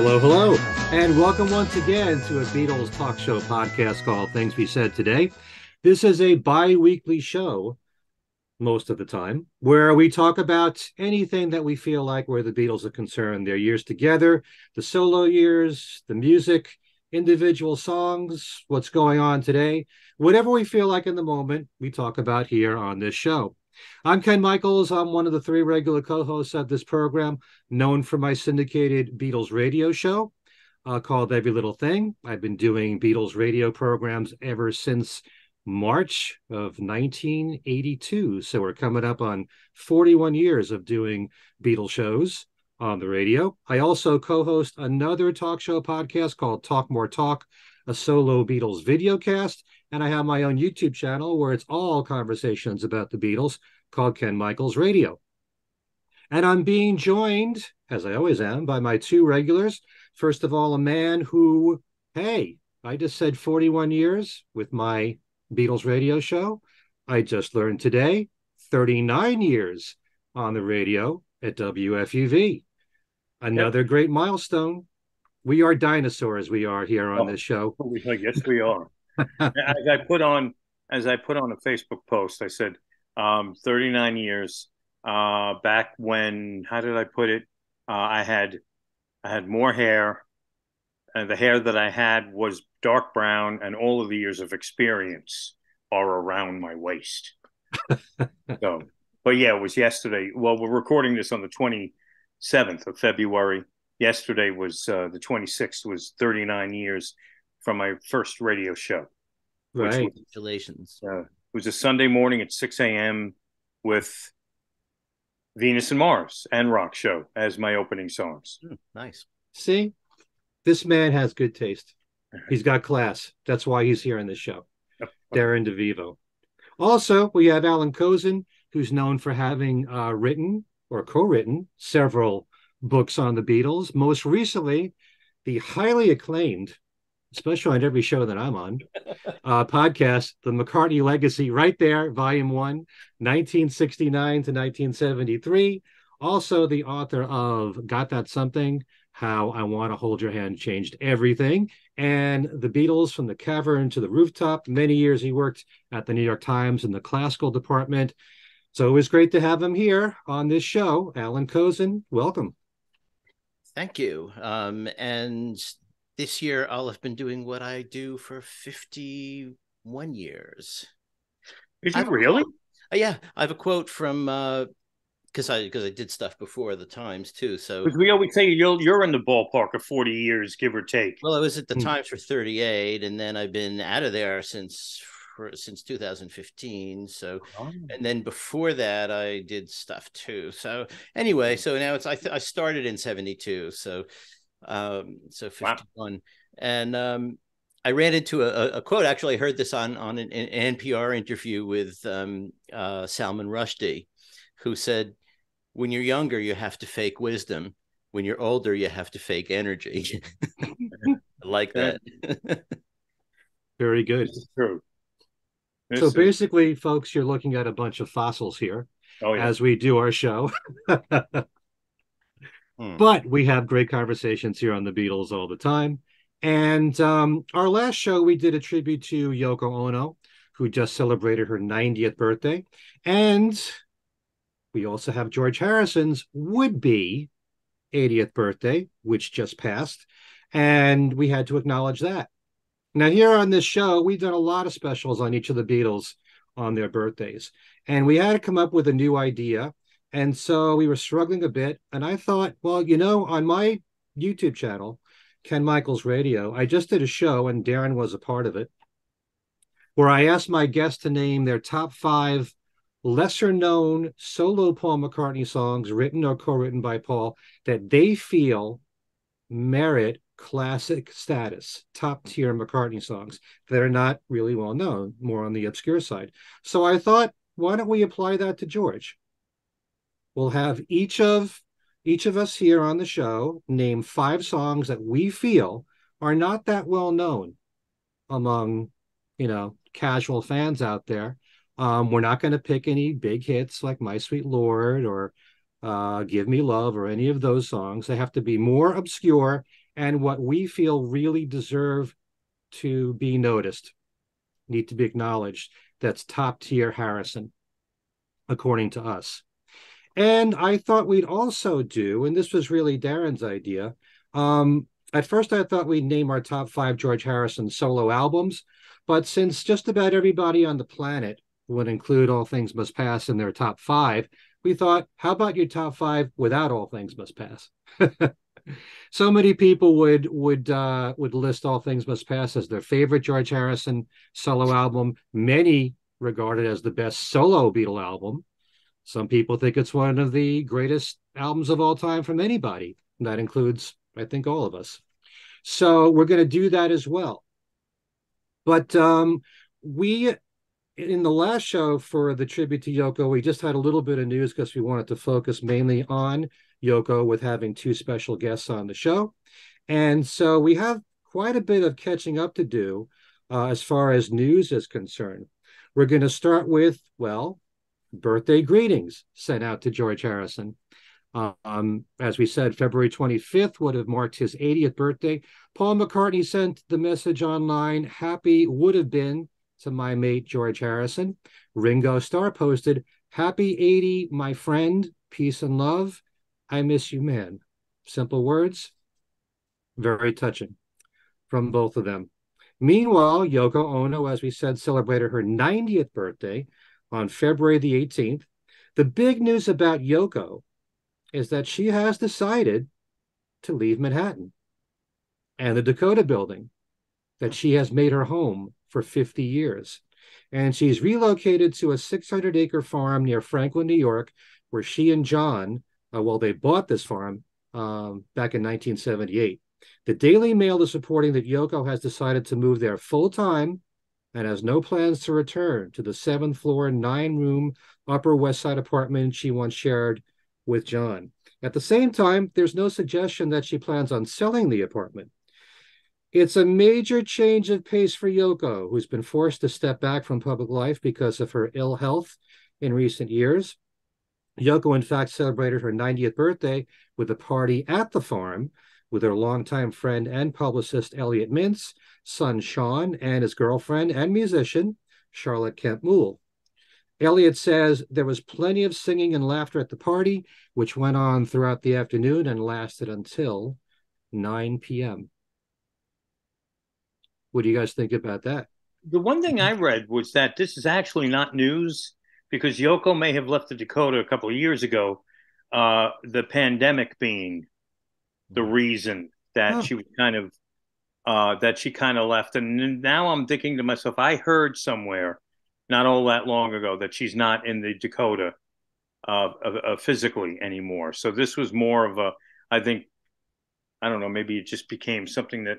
Hello, hello, and welcome once again to a Beatles talk show podcast called Things We Said Today. This is a bi-weekly show, most of the time, where we talk about anything that we feel like where the Beatles are concerned, their years together, the solo years, the music, individual songs, what's going on today. Whatever we feel like in the moment, we talk about here on this show. I'm Ken Michaels. I'm one of the three regular co-hosts of this program, known for my syndicated Beatles radio show called Every Little Thing. I've been doing Beatles radio programs ever since March of 1982. So we're coming up on 41 years of doing Beatles shows on the radio. I also co-host another talk show podcast called Talk More Talk, a solo Beatles videocast, and I have my own YouTube channel where it's all conversations about the Beatles called Ken Michaels Radio. And I'm being joined, as I always am, by my two regulars. First of all, a man who, hey, I just said 41 years with my Beatles radio show. I just learned today, 39 years on the radio at WFUV. Another great milestone. We are dinosaurs. We are here on this show. Yes, we are. As I put on a Facebook post, I said, 39 years back when, how did I put it? I had more hair, and the hair that I had was dark brown, and all of the years of experience are around my waist. So, but yeah, it was yesterday. Well, we're recording this on the 27th of February. Yesterday was the 26th, was 39 years from my first radio show. Right. Congratulations. It was a Sunday morning at 6 a.m. with Venus and Mars and Rock Show as my opening songs. Nice. See, this man has good taste. He's got class. That's why he's here on this show. Darren DeVivo. Also, we have Alan Kozin, who's known for having written or co-written several books on the Beatles, most recently the highly acclaimed, especially on every show that I'm on, podcast, The McCartney Legacy, right there, volume 1, 1969 to 1973. Also the author of Got That Something, How I Want to Hold Your Hand Changed Everything, and The Beatles from the Cavern to the Rooftop. Many years he worked at the New York Times in the classical department. So it was great to have him here on this show. Alan Kozin, welcome. Thank you. And this year, I'll have been doing what I do for 51 years. Is it really? Yeah, I have a quote from, because I did stuff before the Times, too. So we always say you're in the ballpark of 40 years, give or take. Well, I was at the Times for 38, and then I've been out of there since 2015. So, and then before that, I did stuff, too. So anyway, so now it's I started in 72, so... so 51. Wow. And I ran into a quote. Actually, I heard this on an NPR interview with Salman Rushdie, who said, when you're younger, you have to fake wisdom. When you're older, you have to fake energy. I like that. Very good. True. So basically, folks, you're looking at a bunch of fossils here as we do our show. But we have great conversations here on the Beatles all the time. And our last show, we did a tribute to Yoko Ono, who just celebrated her 90th birthday. And we also have George Harrison's would-be 80th birthday, which just passed. And we had to acknowledge that. Now, here on this show, we've done a lot of specials on each of the Beatles on their birthdays. And we had to come up with a new idea. And so we were struggling a bit, and I thought, well, you know, on my YouTube channel, Ken Michaels Radio, I just did a show, and Darren was a part of it, where I asked my guests to name their top 5 lesser-known solo Paul McCartney songs written or co-written by Paul that they feel merit classic status, top-tier McCartney songs that are not really well-known, more on the obscure side. So I thought, why don't we apply that to George? We'll have each of us here on the show name 5 songs that we feel are not that well known among, you know, casual fans out there. We're not going to pick any big hits like My Sweet Lord or Give Me Love or any of those songs. They have to be more obscure and what we feel really deserve to be noticed, need to be acknowledged. That's top-tier Harrison, according to us. And I thought we'd also do, and this was really Darren's idea, at first I thought we'd name our top 5 George Harrison solo albums, but since just about everybody on the planet would include All Things Must Pass in their top 5, we thought, how about your top 5 without All Things Must Pass? So many people would list All Things Must Pass as their favorite George Harrison solo album. Many regard it as the best solo Beatle album. Some people think it's one of the greatest albums of all time from anybody. And that includes, I think, all of us. So we're going to do that as well. But we, in the last show for the tribute to Yoko, we just had a little bit of news because we wanted to focus mainly on Yoko with having 2 special guests on the show. And so we have quite a bit of catching up to do as far as news is concerned. We're going to start with, well, birthday greetings sent out to George Harrison. As we said, February 25th would have marked his 80th birthday. Paul McCartney sent the message online, happy would have been to my mate George Harrison. Ringo Starr posted, happy 80, my friend, peace and love. I miss you, man. Simple words, very touching from both of them. Meanwhile, Yoko Ono, as we said, celebrated her 90th birthday on February the 18th. The big news about Yoko is that she has decided to leave Manhattan and the Dakota building that she has made her home for 50 years. And she's relocated to a 600-acre farm near Franklin, New York, where she and John, well, they bought this farm back in 1978. The Daily Mail is reporting that Yoko has decided to move there full-time and has no plans to return to the 7th-floor, 9-room Upper West Side apartment she once shared with John. At the same time, there's no suggestion that she plans on selling the apartment. It's a major change of pace for Yoko, who's been forced to step back from public life because of her ill health in recent years. Yoko, in fact, celebrated her 90th birthday with a party at the farm with her longtime friend and publicist, Elliot Mintz, son Sean, and his girlfriend and musician, Charlotte Kemp Moule. Elliot says there was plenty of singing and laughter at the party, which went on throughout the afternoon and lasted until 9 p.m. What do you guys think about that? The one thing I read was that this is actually not news, because Yoko may have left the Dakota a couple of years ago, the pandemic being the reason that she was kind of left. And now I'm thinking to myself, I heard somewhere not all that long ago that she's not in the Dakota physically anymore. So this was more of a, I think, I don't know, maybe it just became something that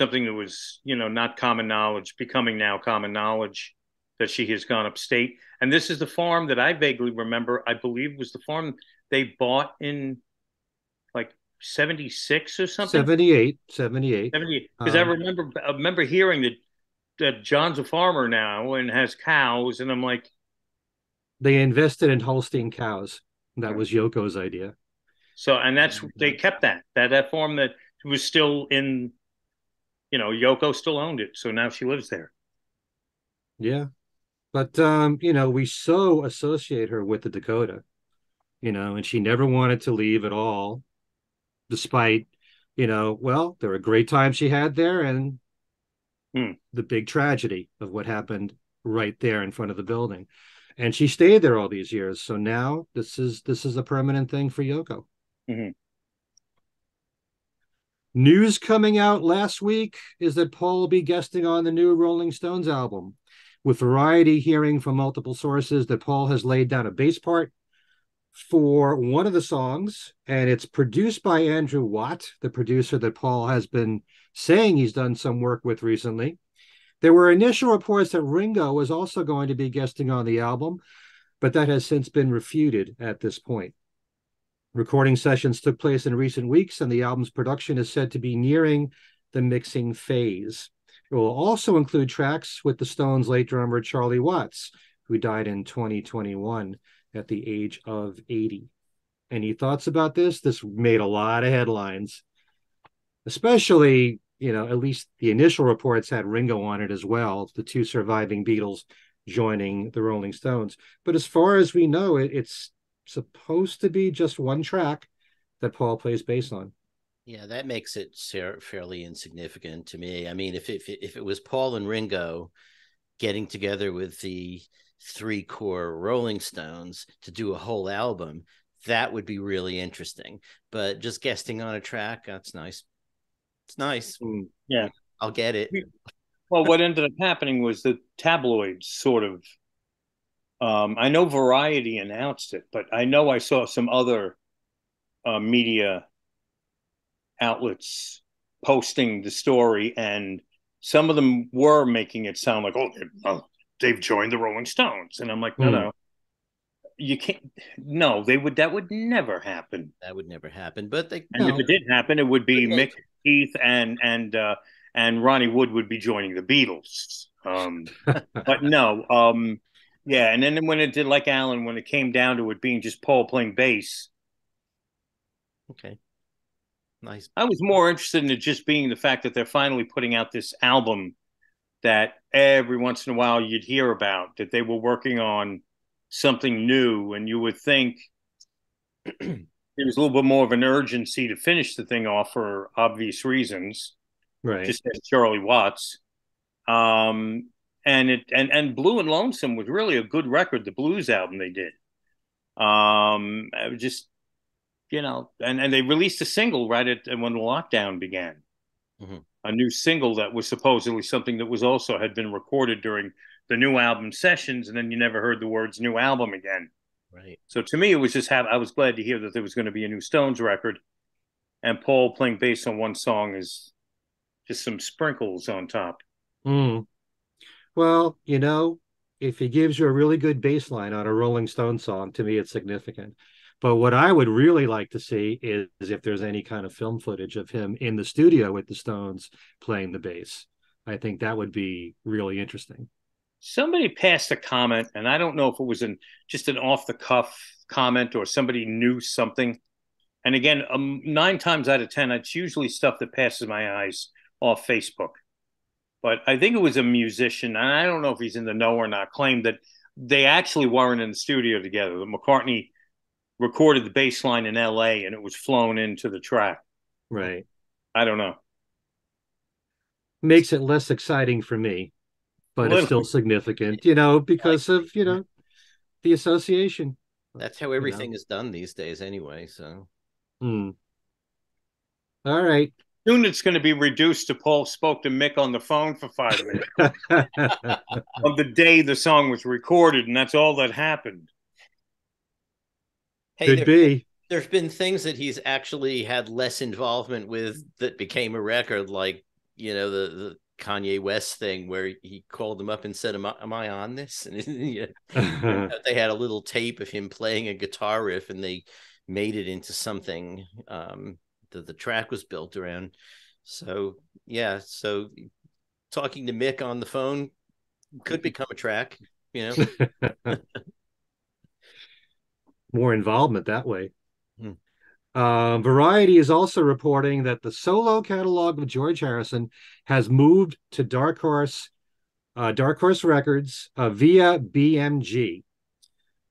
was, you know, not common knowledge, becoming now common knowledge, that she has gone upstate. And this is the farm that I vaguely remember, I believe, was the farm they bought in like 76 or something. 78. Because I remember hearing that John's a farmer now and has cows. And I'm like, they invested in Holstein cows. That was Yoko's idea. So, and that's, they kept that farm that was still in, you know, Yoko still owned it. So now she lives there. Yeah. But, you know, we so associate her with the Dakota, you know, and she never wanted to leave at all, despite, you know, well, there were great times she had there and the big tragedy of what happened right there in front of the building. And she stayed there all these years. So now this is a permanent thing for Yoko. Mm-hmm. News coming out last week is that Paul will be guesting on the new Rolling Stones album, with Variety hearing from multiple sources that Paul has laid down a bass part for one of the songs, and it's produced by Andrew Watt, the producer that Paul has been saying he's done some work with recently. There were initial reports that Ringo was also going to be guesting on the album, but that has since been refuted at this point. Recording sessions took place in recent weeks, and the album's production is said to be nearing the mixing phase. It will also include tracks with the Stones' late drummer Charlie Watts, who died in 2021 at the age of 80. Any thoughts about this? This made a lot of headlines. especially, you know, at least the initial reports had Ringo on it as well, the two surviving Beatles joining the Rolling Stones. But as far as we know, it's supposed to be just one track that Paul plays bass on. Yeah, that makes it fairly insignificant to me. I mean, if it was Paul and Ringo getting together with the three core Rolling Stones to do a whole album, that would be really interesting. But just guesting on a track, that's nice. It's nice. Yeah. I'll get it. Well, what ended up happening was the tabloids sort of, I know Variety announced it, but I know I saw some other media outlets posting the story, and some of them were making it sound like, oh, they've joined the Rolling Stones. And I'm like, no. You can't. No, that would never happen. That would never happen. But if it did happen, it would be Mick, Keith, and Ronnie Wood would be joining the Beatles. But no, yeah. And then when it did, like Alan, when it came down to it being just Paul playing bass. Okay, nice. I was more interested in it just being the fact that they're finally putting out this album that every once in a while you'd hear about, that they were working on something new, and you would think there was a little bit more of an urgency to finish the thing off for obvious reasons, right? Just as Charlie Watts, and Blue and Lonesome was really a good record, the blues album they did. It was just, you know, and they released a single right at when the lockdown began, a new single that was supposedly something that was also had been recorded during the new album sessions, and then you never heard the words new album again. Right. So to me, it was just I was glad to hear that there was going to be a new Stones record, and Paul playing bass on one song is just some sprinkles on top. Well, you know, if he gives you a really good bass line on a Rolling Stone song, to me, it's significant. But what I would really like to see is if there's any kind of film footage of him in the studio with the Stones playing the bass. I think that would be really interesting. Somebody passed a comment, and I don't know if it was just an off-the-cuff comment or somebody knew something. And again, 9 times out of 10, it's usually stuff that passes my eyes off Facebook. But I think it was a musician, and I don't know if he's in the know or not, claimed that they actually weren't in the studio together. That McCartney recorded the bass line in L.A., and it was flown into the track. Right. I don't know. Makes it less exciting for me. But it's still significant, you know, because of, you know, the association. That's how everything is done these days anyway, so. All right. Soon it's going to be reduced to Paul spoke to Mick on the phone for 5 minutes on the day the song was recorded, and that's all that happened. Hey, there's been things that he's actually had less involvement with that became a record, like, you know, the Kanye West thing where he called them up and said, am I on this? And you know, they had a little tape of him playing a guitar riff, and they made it into something that the track was built around. So yeah, so talking to Mick on the phone could become a track, you know. More involvement that way. Variety is also reporting that the solo catalog of George Harrison has moved to Dark Horse Records via BMG.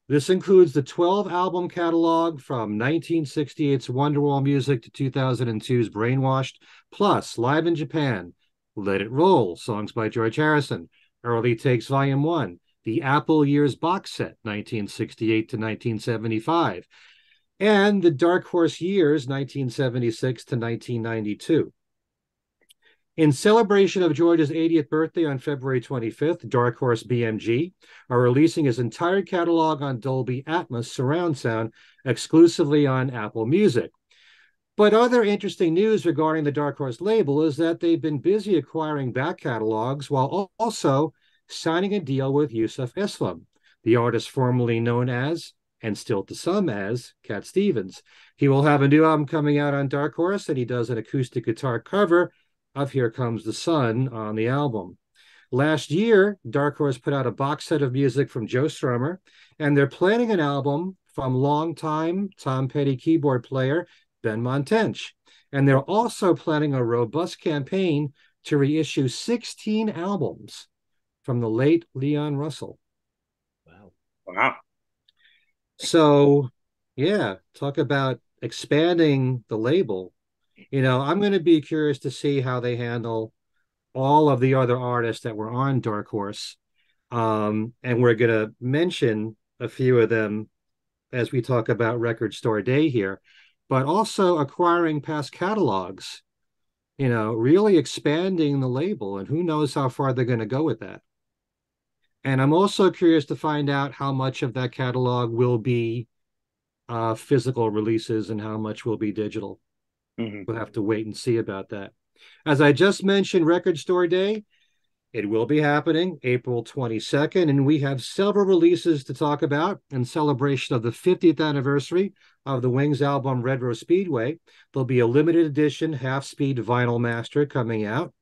This includes the 12-album catalog from 1968's Wonderwall Music to 2002's Brainwashed, plus Live in Japan, Let It Roll, songs by George Harrison, Early Takes Volume 1, the Apple Years box set, 1968 to 1975, and the Dark Horse Years, 1976 to 1992. In celebration of George's 80th birthday on February 25th, Dark Horse BMG are releasing his entire catalog on Dolby Atmos surround sound exclusively on Apple Music. But other interesting news regarding the Dark Horse label is that they've been busy acquiring back catalogs while also signing a deal with Yusuf Islam, the artist formerly known as, and still to some as, Cat Stevens. He will have a new album coming out on Dark Horse, and he does an acoustic guitar cover of Here Comes the Sun on the album. Last year, Dark Horse put out a box set of music from Joe Strummer, and they're planning an album from longtime Tom Petty keyboard player Ben Montench. And they're also planning a robust campaign to reissue 16 albums from the late Leon Russell. Wow. Wow. So, yeah, talk about expanding the label. You know, I'm going to be curious to see how they handle all of the other artists that were on Dark Horse. And we're going to mention a few of them as we talk about Record Store Day here, but also acquiring past catalogs, you know, really expanding the label, and who knows how far they're going to go with that. And I'm also curious to find out how much of that catalog will be physical releases and how much will be digital. Mm-hmm. We'll have to wait and see about that. As I just mentioned, Record Store Day, it will be happening April 22nd, and we have several releases to talk about in celebration of the 50th anniversary of the Wings album Retro Speedway. There'll be a limited edition half-speed vinyl master coming out.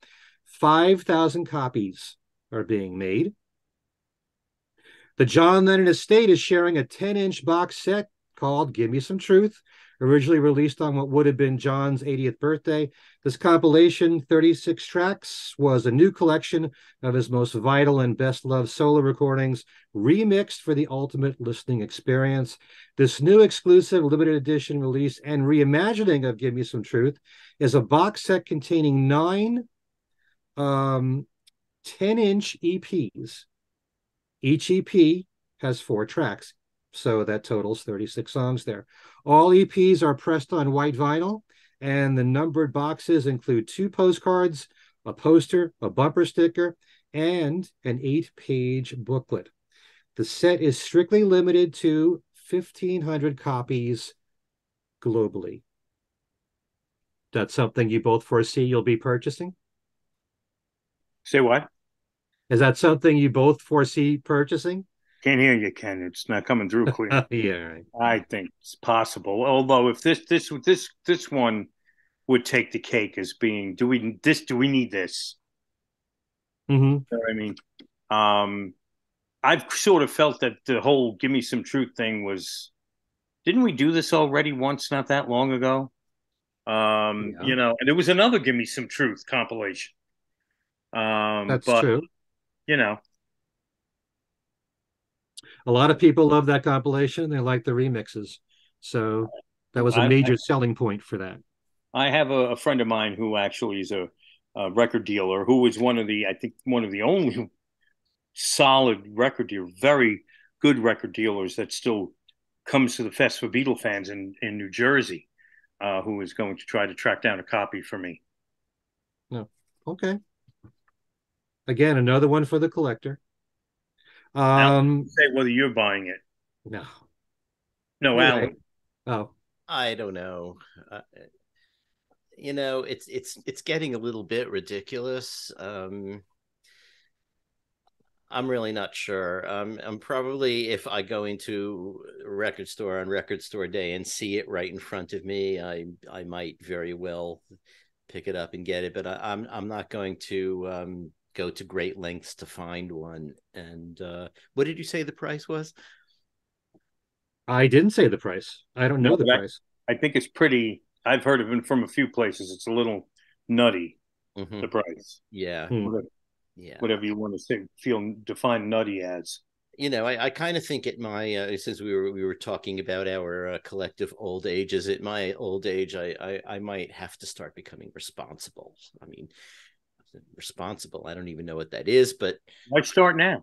5,000 copies are being made. The John Lennon Estate is sharing a 10-inch box set called Give Me Some Truth, originally released on what would have been John's 80th birthday. This compilation, 36 tracks, was a new collection of his most vital and best-loved solo recordings, remixed for the ultimate listening experience. This new exclusive limited edition release and reimagining of Give Me Some Truth is a box set containing 9 10-inch EPs. Each EP has 4 tracks. So that totals 36 songs there. All EPs are pressed on white vinyl, and the numbered boxes include 2 postcards, a poster, a bumper sticker, and an 8-page booklet. The set is strictly limited to 1,500 copies globally. That's something you both foresee you'll be purchasing? Say what? Is that something you both foresee purchasing? Can't hear you, Ken. It's not coming through clear. Yeah, right. I think it's possible. Although, if this one would take the cake as being, do we need this? Mm-hmm. You know what I mean, I've sort of felt that the whole "Give Me Some Truth" thing was. Didn't we do this already once? Not that long ago. Yeah. You know, and there was another "Give Me Some Truth" compilation. That's true. You know. A lot of people love that compilation. They like the remixes. So that was a major selling point for that. I have a friend of mine who actually is a record dealer who was one of the only solid record dealer, very good record dealers that still comes to the Fest for Beatle fans in New Jersey, who is going to try to track down a copy for me. No. Okay. Again, another one for the collector. Say whether you're buying it. No, Alan. Oh, I don't know. You know, it's getting a little bit ridiculous. I'm really not sure. I'm probably, if I go into a record store on Record Store Day and see it right in front of me, I might very well pick it up and get it. But I'm not going to. Go to great lengths to find one. And what did you say the price was? I didn't say the price. I don't know price. I think it's pretty, I've heard of it from a few places. It's a little nutty, mm-hmm. the price. Yeah. Whatever you want to say, define nutty as. You know, I kind of think at my, since we were talking about our collective old ages, at my old age, I might have to start becoming responsible. I mean, responsible. I don't even know what that is, but why start now?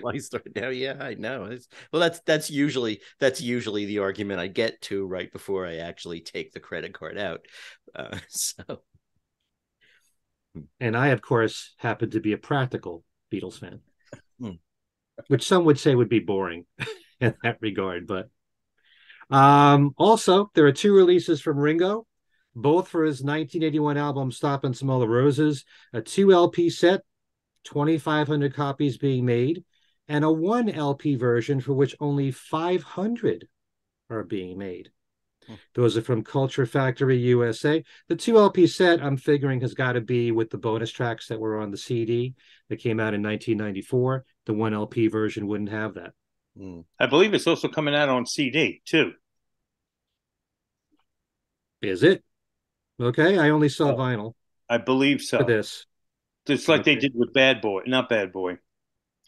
Why start now? Yeah, I know. That's usually the argument I get to right before I actually take the credit card out. So, and I, of course, happen to be a practical Beatles fan, which some would say would be boring in that regard. But also, there are 2 releases from Ringo. Both for his 1981 album Stop and Smell the Roses, a 2-LP set, 2,500 copies being made, and a 1-LP version for which only 500 are being made. Those are from Culture Factory USA. The 2-LP set, I'm figuring, has got to be with the bonus tracks that were on the CD that came out in 1994. The 1-LP version wouldn't have that. I believe it's also coming out on CD, too. Is it? Okay, I only saw vinyl. I believe so. For this, it's like they did with Bad Boy, not Bad Boy,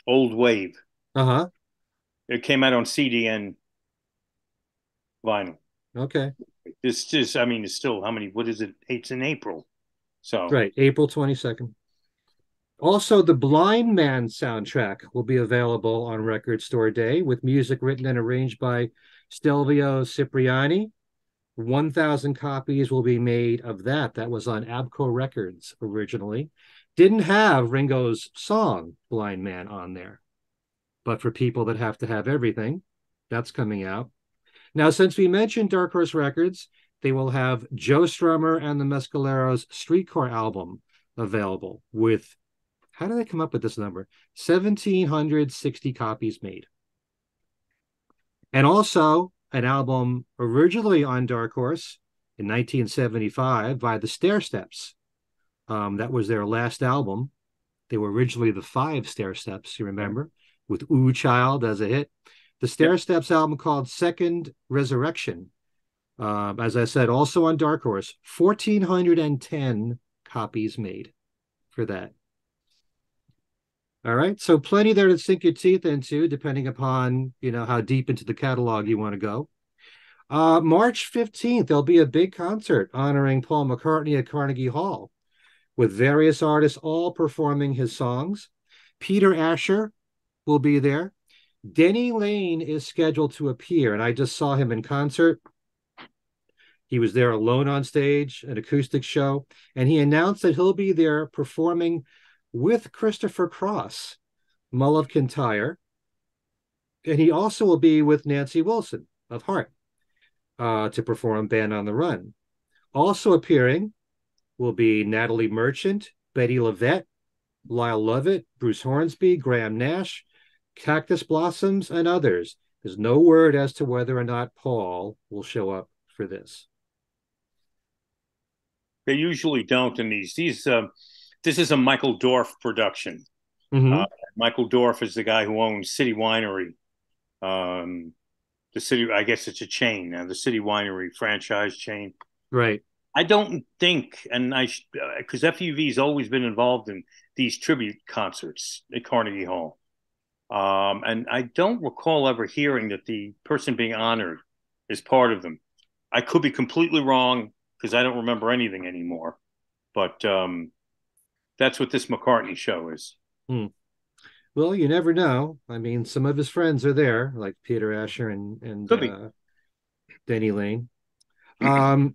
Old Wave. Uh-huh. It came out on CD and vinyl. Okay. It's just, I mean, it's still how many? What is it? It's in April. So right, April 22nd. Also, the Blind Man soundtrack will be available on Record Store Day with music written and arranged by Stelvio Cipriani. 1,000 copies will be made of that. That was on Abco Records originally. Didn't have Ringo's song Blind Man on there. But for people that have to have everything, that's coming out. Now, since we mentioned Dark Horse Records, they will have Joe Strummer and the Mescaleros Streetcar album available with, how did they come up with this number? 1,760 copies made. And also an album originally on Dark Horse in 1975 by the Stair Steps. That was their last album. They were originally the Five Stair Steps, you remember, with Ooh Child as a hit. The Stair Steps album called Second Resurrection. As I said, also on Dark Horse, 1,410 copies made for that. All right, so plenty there to sink your teeth into, depending upon, you know, how deep into the catalog you want to go. March 15th, there'll be a big concert honoring Paul McCartney at Carnegie Hall with various artists all performing his songs. Peter Asher will be there. Denny Lane is scheduled to appear, and I just saw him in concert. He was there alone on stage, an acoustic show, and he announced that he'll be there performing with Christopher Cross, Mull of Kintyre, and he also will be with Nancy Wilson of Heart to perform Band on the Run. Also appearing will be Natalie Merchant, Betty Levette, Lyle Lovett, Bruce Hornsby, Graham Nash, Cactus Blossoms, and others. There's no word as to whether or not Paul will show up for this. They usually don't in these. This is a Michael Dorff production. Mm-hmm. Michael Dorff is the guy who owns City Winery. The city, I guess it's a chain now, the City Winery franchise chain. Right. I don't think, and I, because FUV's always been involved in these tribute concerts at Carnegie Hall. And I don't recall ever hearing that the person being honored is part of them. I could be completely wrong because I don't remember anything anymore. But, that's what this McCartney show is. Hmm. Well, you never know. I mean, some of his friends are there, like Peter Asher and Denny Lane. The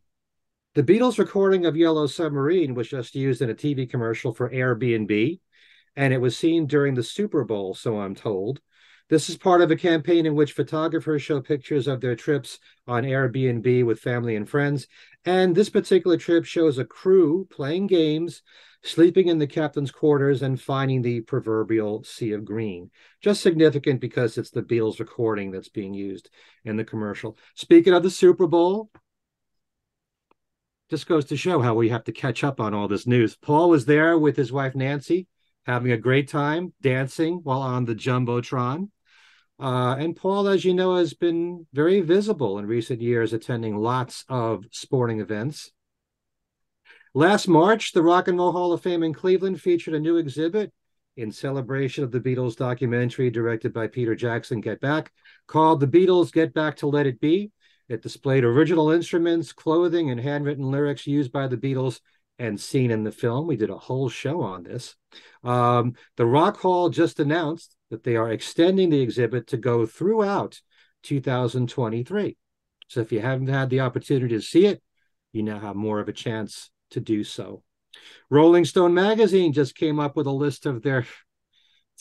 Beatles' recording of Yellow Submarine was just used in a TV commercial for Airbnb, and it was seen during the Super Bowl, so I'm told. This is part of a campaign in which photographers show pictures of their trips on Airbnb with family and friends. And this particular trip shows a crew playing games, sleeping in the captain's quarters, and finding the proverbial sea of green. Just significant because it's the Beatles recording that's being used in the commercial. Speaking of the Super Bowl, just goes to show how we have to catch up on all this news. Paul was there with his wife, Nancy, having a great time dancing while on the Jumbotron. And Paul, as you know, has been very visible in recent years, attending lots of sporting events. Last March, the Rock and Roll Hall of Fame in Cleveland featured a new exhibit in celebration of the Beatles documentary directed by Peter Jackson, Get Back, called The Beatles: Get Back to Let It Be. It displayed original instruments, clothing, and handwritten lyrics used by the Beatles and seen in the film. We did a whole show on this. The Rock Hall just announced that they are extending the exhibit to go throughout 2023. So if you haven't had the opportunity to see it, you now have more of a chance to do so. Rolling Stone magazine just came up with a list of their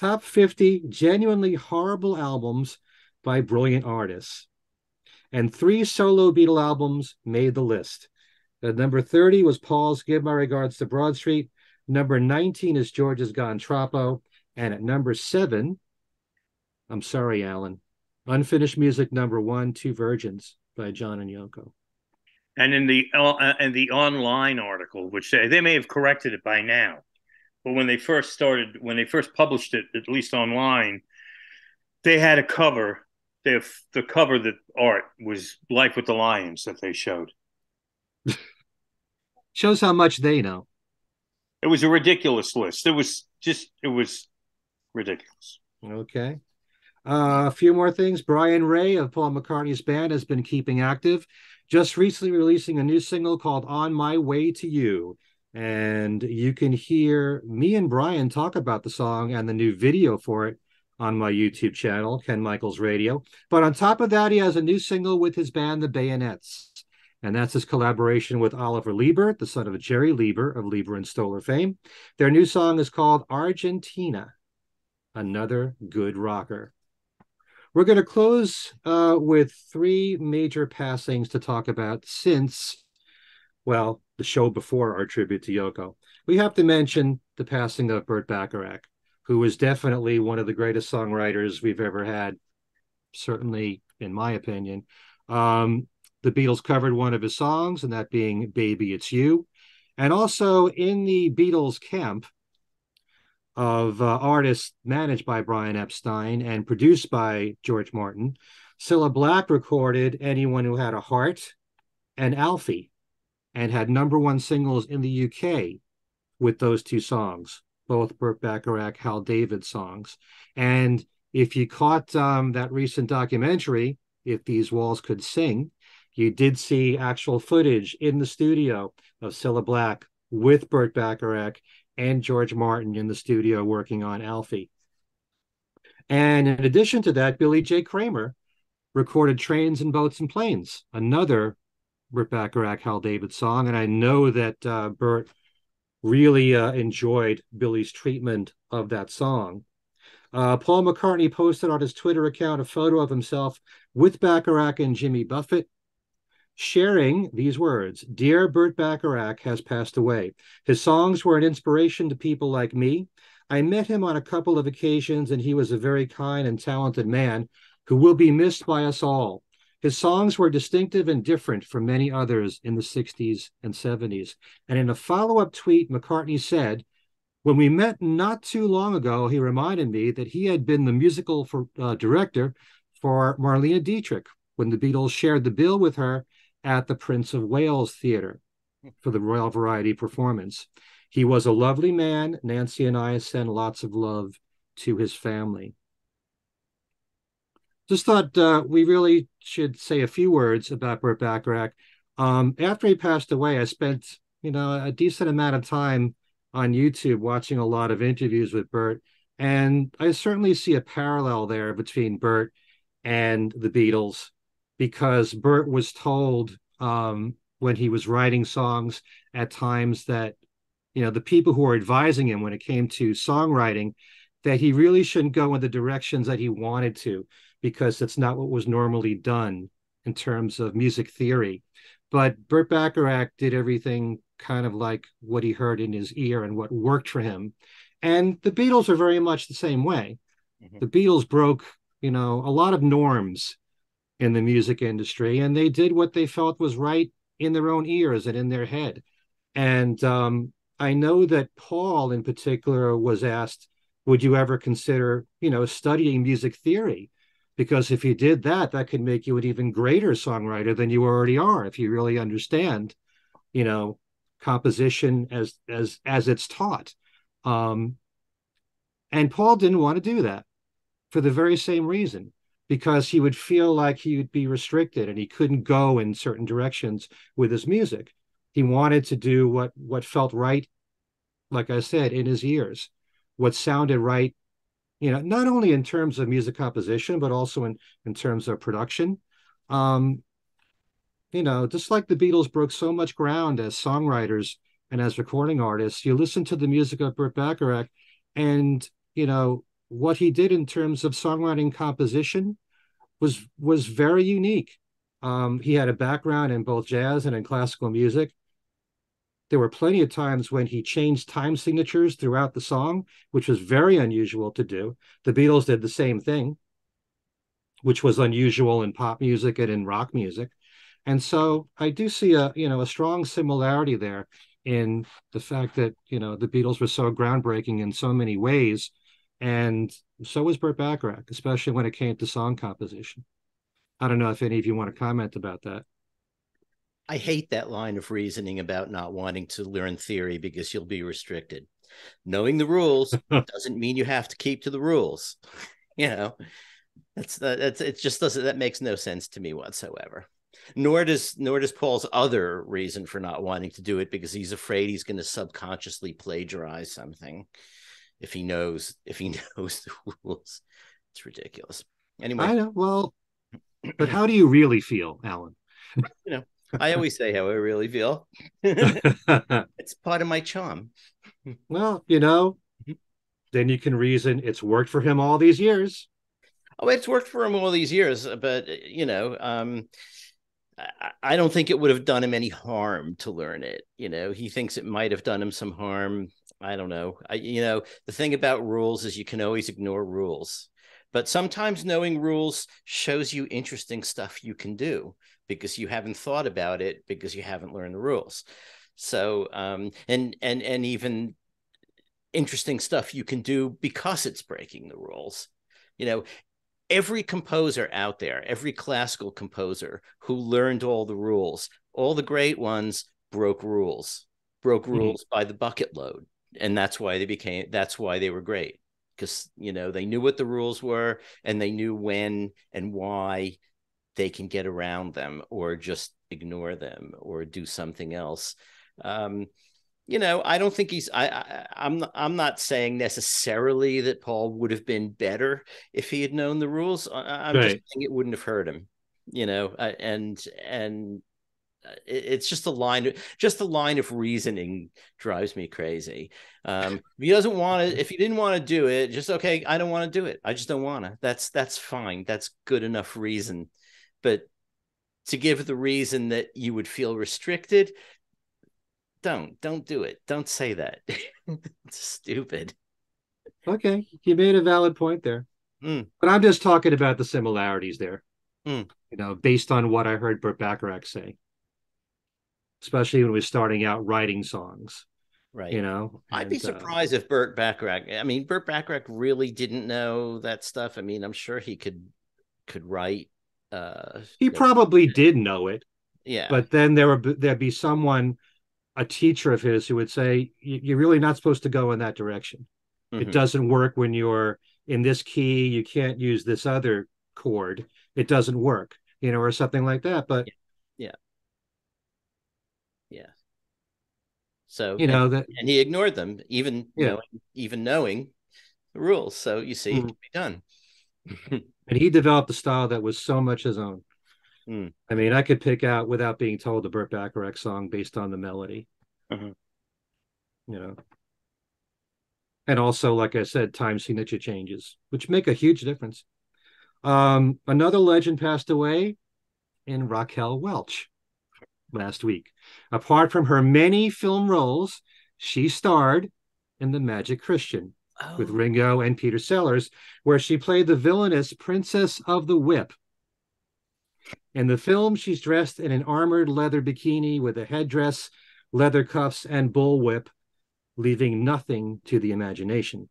top 50 genuinely horrible albums by brilliant artists. And 3 solo Beatle albums made the list. At number 30 was Paul's Give My Regards to Broad Street. Number 19 is George's Gone Troppo. And at number 7, I'm sorry, Alan, Unfinished Music number 1, Two Virgins by John and Yoko. And in the online article, which they may have corrected it by now, but when they first started, when they first published it, at least online, they had a cover. The cover that art was Life with the Lions that they showed. Shows how much they know. It was a ridiculous list. It was ridiculous. Okay. A few more things. Brian Ray of Paul McCartney's band has been keeping active, just recently releasing a new single called On My Way to You. And you can hear me and Brian talk about the song and the new video for it on my YouTube channel, Ken Michaels Radio. But on top of that, he has a new single with his band, The Bayonets. And that's his collaboration with Oliver Lieber, the son of Jerry Lieber of Lieber and Stoller fame. Their new song is called Argentina, another good rocker. We're going to close with three major passings to talk about since, well, the show before our tribute to Yoko. We have to mention the passing of Burt Bacharach, who was definitely one of the greatest songwriters we've ever had, certainly in my opinion. The Beatles covered one of his songs, and that being Baby It's You. And also in the Beatles camp of artists managed by Brian Epstein and produced by George Martin, Cilla Black recorded Anyone Who Had a Heart and Alfie, and had #1 singles in the UK with those two songs, both Burt Bacharach, Hal David songs. And if you caught that recent documentary, If These Walls Could Sing, you did see actual footage in the studio of Cilla Black with Burt Bacharach and George Martin in the studio working on Alfie. And in addition to that, Billy J. Kramer recorded Trains and Boats and Planes, another Burt Bacharach, Hal David song. And I know that Burt really enjoyed Billy's treatment of that song. Paul McCartney posted on his Twitter account a photo of himself with Bacharach and Jimmy Buffett, sharing these words: "Dear Burt Bacharach has passed away. His songs were an inspiration to people like me. I met him on a couple of occasions, and he was a very kind and talented man who will be missed by us all. His songs were distinctive and different from many others in the 60s and 70s. And in a follow-up tweet, McCartney said, "When we met not too long ago, he reminded me that he had been the musical director for Marlene Dietrich when the Beatles shared the bill with her at the Prince of Wales Theater for the Royal Variety performance. He was a lovely man. Nancy and I send lots of love to his family." Just thought we really should say a few words about Burt Bacharach. After he passed away, I spent, a decent amount of time on YouTube watching a lot of interviews with Burt. And I certainly see a parallel there between Burt and the Beatles, because Burt was told when he was writing songs at times that, the people who were advising him when it came to songwriting, that he really shouldn't go in the directions that he wanted to, because that's not what was normally done in terms of music theory. But Burt Bacharach did everything kind of like what he heard in his ear and what worked for him. And the Beatles are very much the same way. Mm-hmm. The Beatles broke, a lot of norms in the music industry, and they did what they felt was right in their own ears and in their head. And I know that Paul in particular was asked, would you ever consider, studying music theory? Because if you did that, that could make you an even greater songwriter than you already are, if you really understand, composition as it's taught. And Paul didn't want to do that for the very same reason, because he would feel like he would be restricted and he couldn't go in certain directions with his music. He wanted to do what felt right, like I said, in his ears, what sounded right, not only in terms of music composition, but also in terms of production. Just like the Beatles broke so much ground as songwriters and as recording artists, you listen to the music of Burt Bacharach and, what he did in terms of songwriting composition was very unique. He had a background in both jazz and in classical music. There were plenty of times when he changed time signatures throughout the song, which was very unusual to do. The Beatles did the same thing, which was unusual in pop music and in rock music. And so I do see a strong similarity there in the fact that, the Beatles were so groundbreaking in so many ways. And so was Burt Bacharach, especially when it came to song composition. I don't know if any of you want to comment about that. I hate that line of reasoning about not wanting to learn theory because you'll be restricted. Knowing the rules doesn't mean you have to keep to the rules. You know, that's it. Just doesn't, that makes no sense to me whatsoever. Nor does Paul's other reason for not wanting to do it, because he's afraid he's going to subconsciously plagiarize something if he knows the rules. It's ridiculous. Anyway, I know. Well, but how do you really feel, Alan? You know, I always say how I really feel. It's part of my charm. Well, you know, then you can reason it's worked for him all these years. Oh, it's worked for him all these years, but you know, I don't think it would have done him any harm to learn it. You know, he thinks it might have done him some harm. I don't know. You know, the thing about rules is you can always ignore rules, but sometimes knowing rules shows you interesting stuff you can do because you haven't thought about it, because you haven't learned the rules. So, and even interesting stuff you can do because it's breaking the rules. You know, every composer out there, every classical composer who learned all the rules, all the great ones broke rules by the bucket load. And that's why they were great. Because, you know, they knew what the rules were and they knew when and why they can get around them or just ignore them or do something else. You know, I don't think he's. I'm not saying necessarily that Paul would have been better if he had known the rules. I'm just saying it wouldn't have hurt him. You know, and it's just the line of reasoning drives me crazy. If he doesn't want to, if he didn't want to do it, just okay. I don't want to do it. I just don't want to. That's fine. That's good enough reason. But to give the reason that you would feel restricted. Don't do it. Don't say that. It's stupid. Okay. You made a valid point there. But I'm just talking about the similarities there, you know, based on what I heard Burt Bacharach say, especially when we were starting out writing songs. Right. You know, and I'd be surprised if Burt Bacharach, I mean, Burt Bacharach really didn't know that stuff. I mean, I'm sure he could write. He probably did know it. Yeah. But then there'd be someone, a teacher of his, who would say, you're really not supposed to go in that direction. It doesn't work when you're in this key, you can't use this other chord. It doesn't work, you know, or something like that. But yeah. So, you know, that, and he ignored them, even knowing the rules. So you see, it can be done. And he developed a style that was so much his own. I mean, I could pick out without being told the Burt Bacharach song based on the melody, you know, and also, like I said, time signature changes, which make a huge difference. Another legend passed away in Raquel Welch last week. Apart from her many film roles, she starred in The Magic Christian with Ringo and Peter Sellers, where she played the villainous Princess of the Whip. In the film, she's dressed in an armored leather bikini with a headdress, leather cuffs, and bullwhip, leaving nothing to the imagination.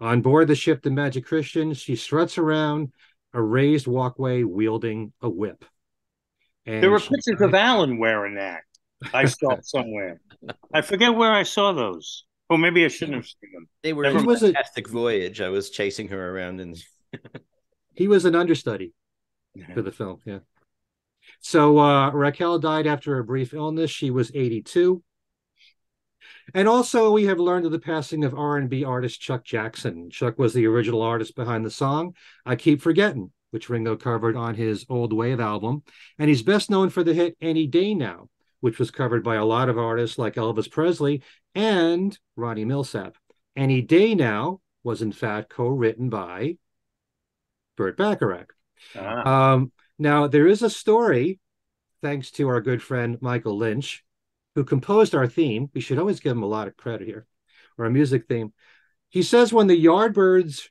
On board the ship, the Magic Christian, she struts around a raised walkway wielding a whip. And there were pictures of Alan wearing that. I saw somewhere. I forget where I saw those. Or maybe I shouldn't have seen them. They were in Fantastic Voyage. I was chasing her around. He was an understudy for the film, yeah. So Raquel died after a brief illness. She was 82. And also we have learned of the passing of R&B artist Chuck Jackson. Chuck was the original artist behind the song I Keep Forgetting, which Ringo covered on his Old Wave album. And he's best known for the hit Any Day Now, which was covered by a lot of artists like Elvis Presley and Ronnie Milsap. Any Day Now was in fact co-written by Burt Bacharach. Now, there is a story, thanks to our good friend Michael Lynch, who composed our theme. We should always give him a lot of credit here, or our music theme. He says when the Yardbirds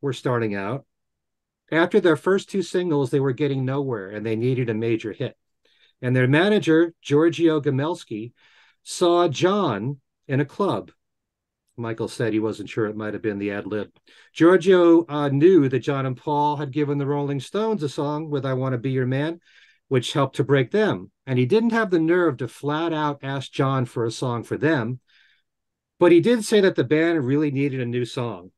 were starting out, after their first two singles, they were getting nowhere and they needed a major hit. And their manager, Giorgio Gamelski, saw John in a club. Michael said he wasn't sure, it might have been the ad lib. Giorgio knew that John and Paul had given the Rolling Stones a song with I Want to Be Your Man, which helped to break them. And he didn't have the nerve to flat out ask John for a song for them, but he did say that the band really needed a new song.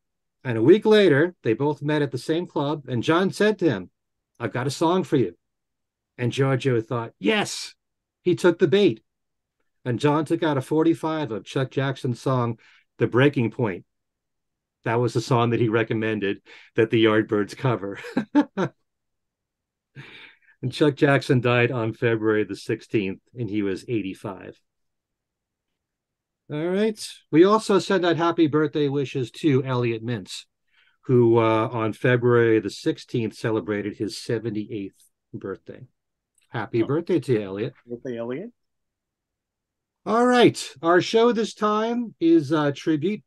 And a week later, they both met at the same club, and John said to him, "I've got a song for you." And Giorgio thought, yes, he took the bait. And John took out a 45 of Chuck Jackson's song, The Breaking Point. That was the song that he recommended that the Yardbirds cover. And Chuck Jackson died on February the 16th, and he was 85. All right. We also send out happy birthday wishes to Elliot Mintz, who on February the 16th celebrated his 78th birthday. Happy birthday to you, Elliot. Birthday, Elliot. All right. Our show this time is a tribute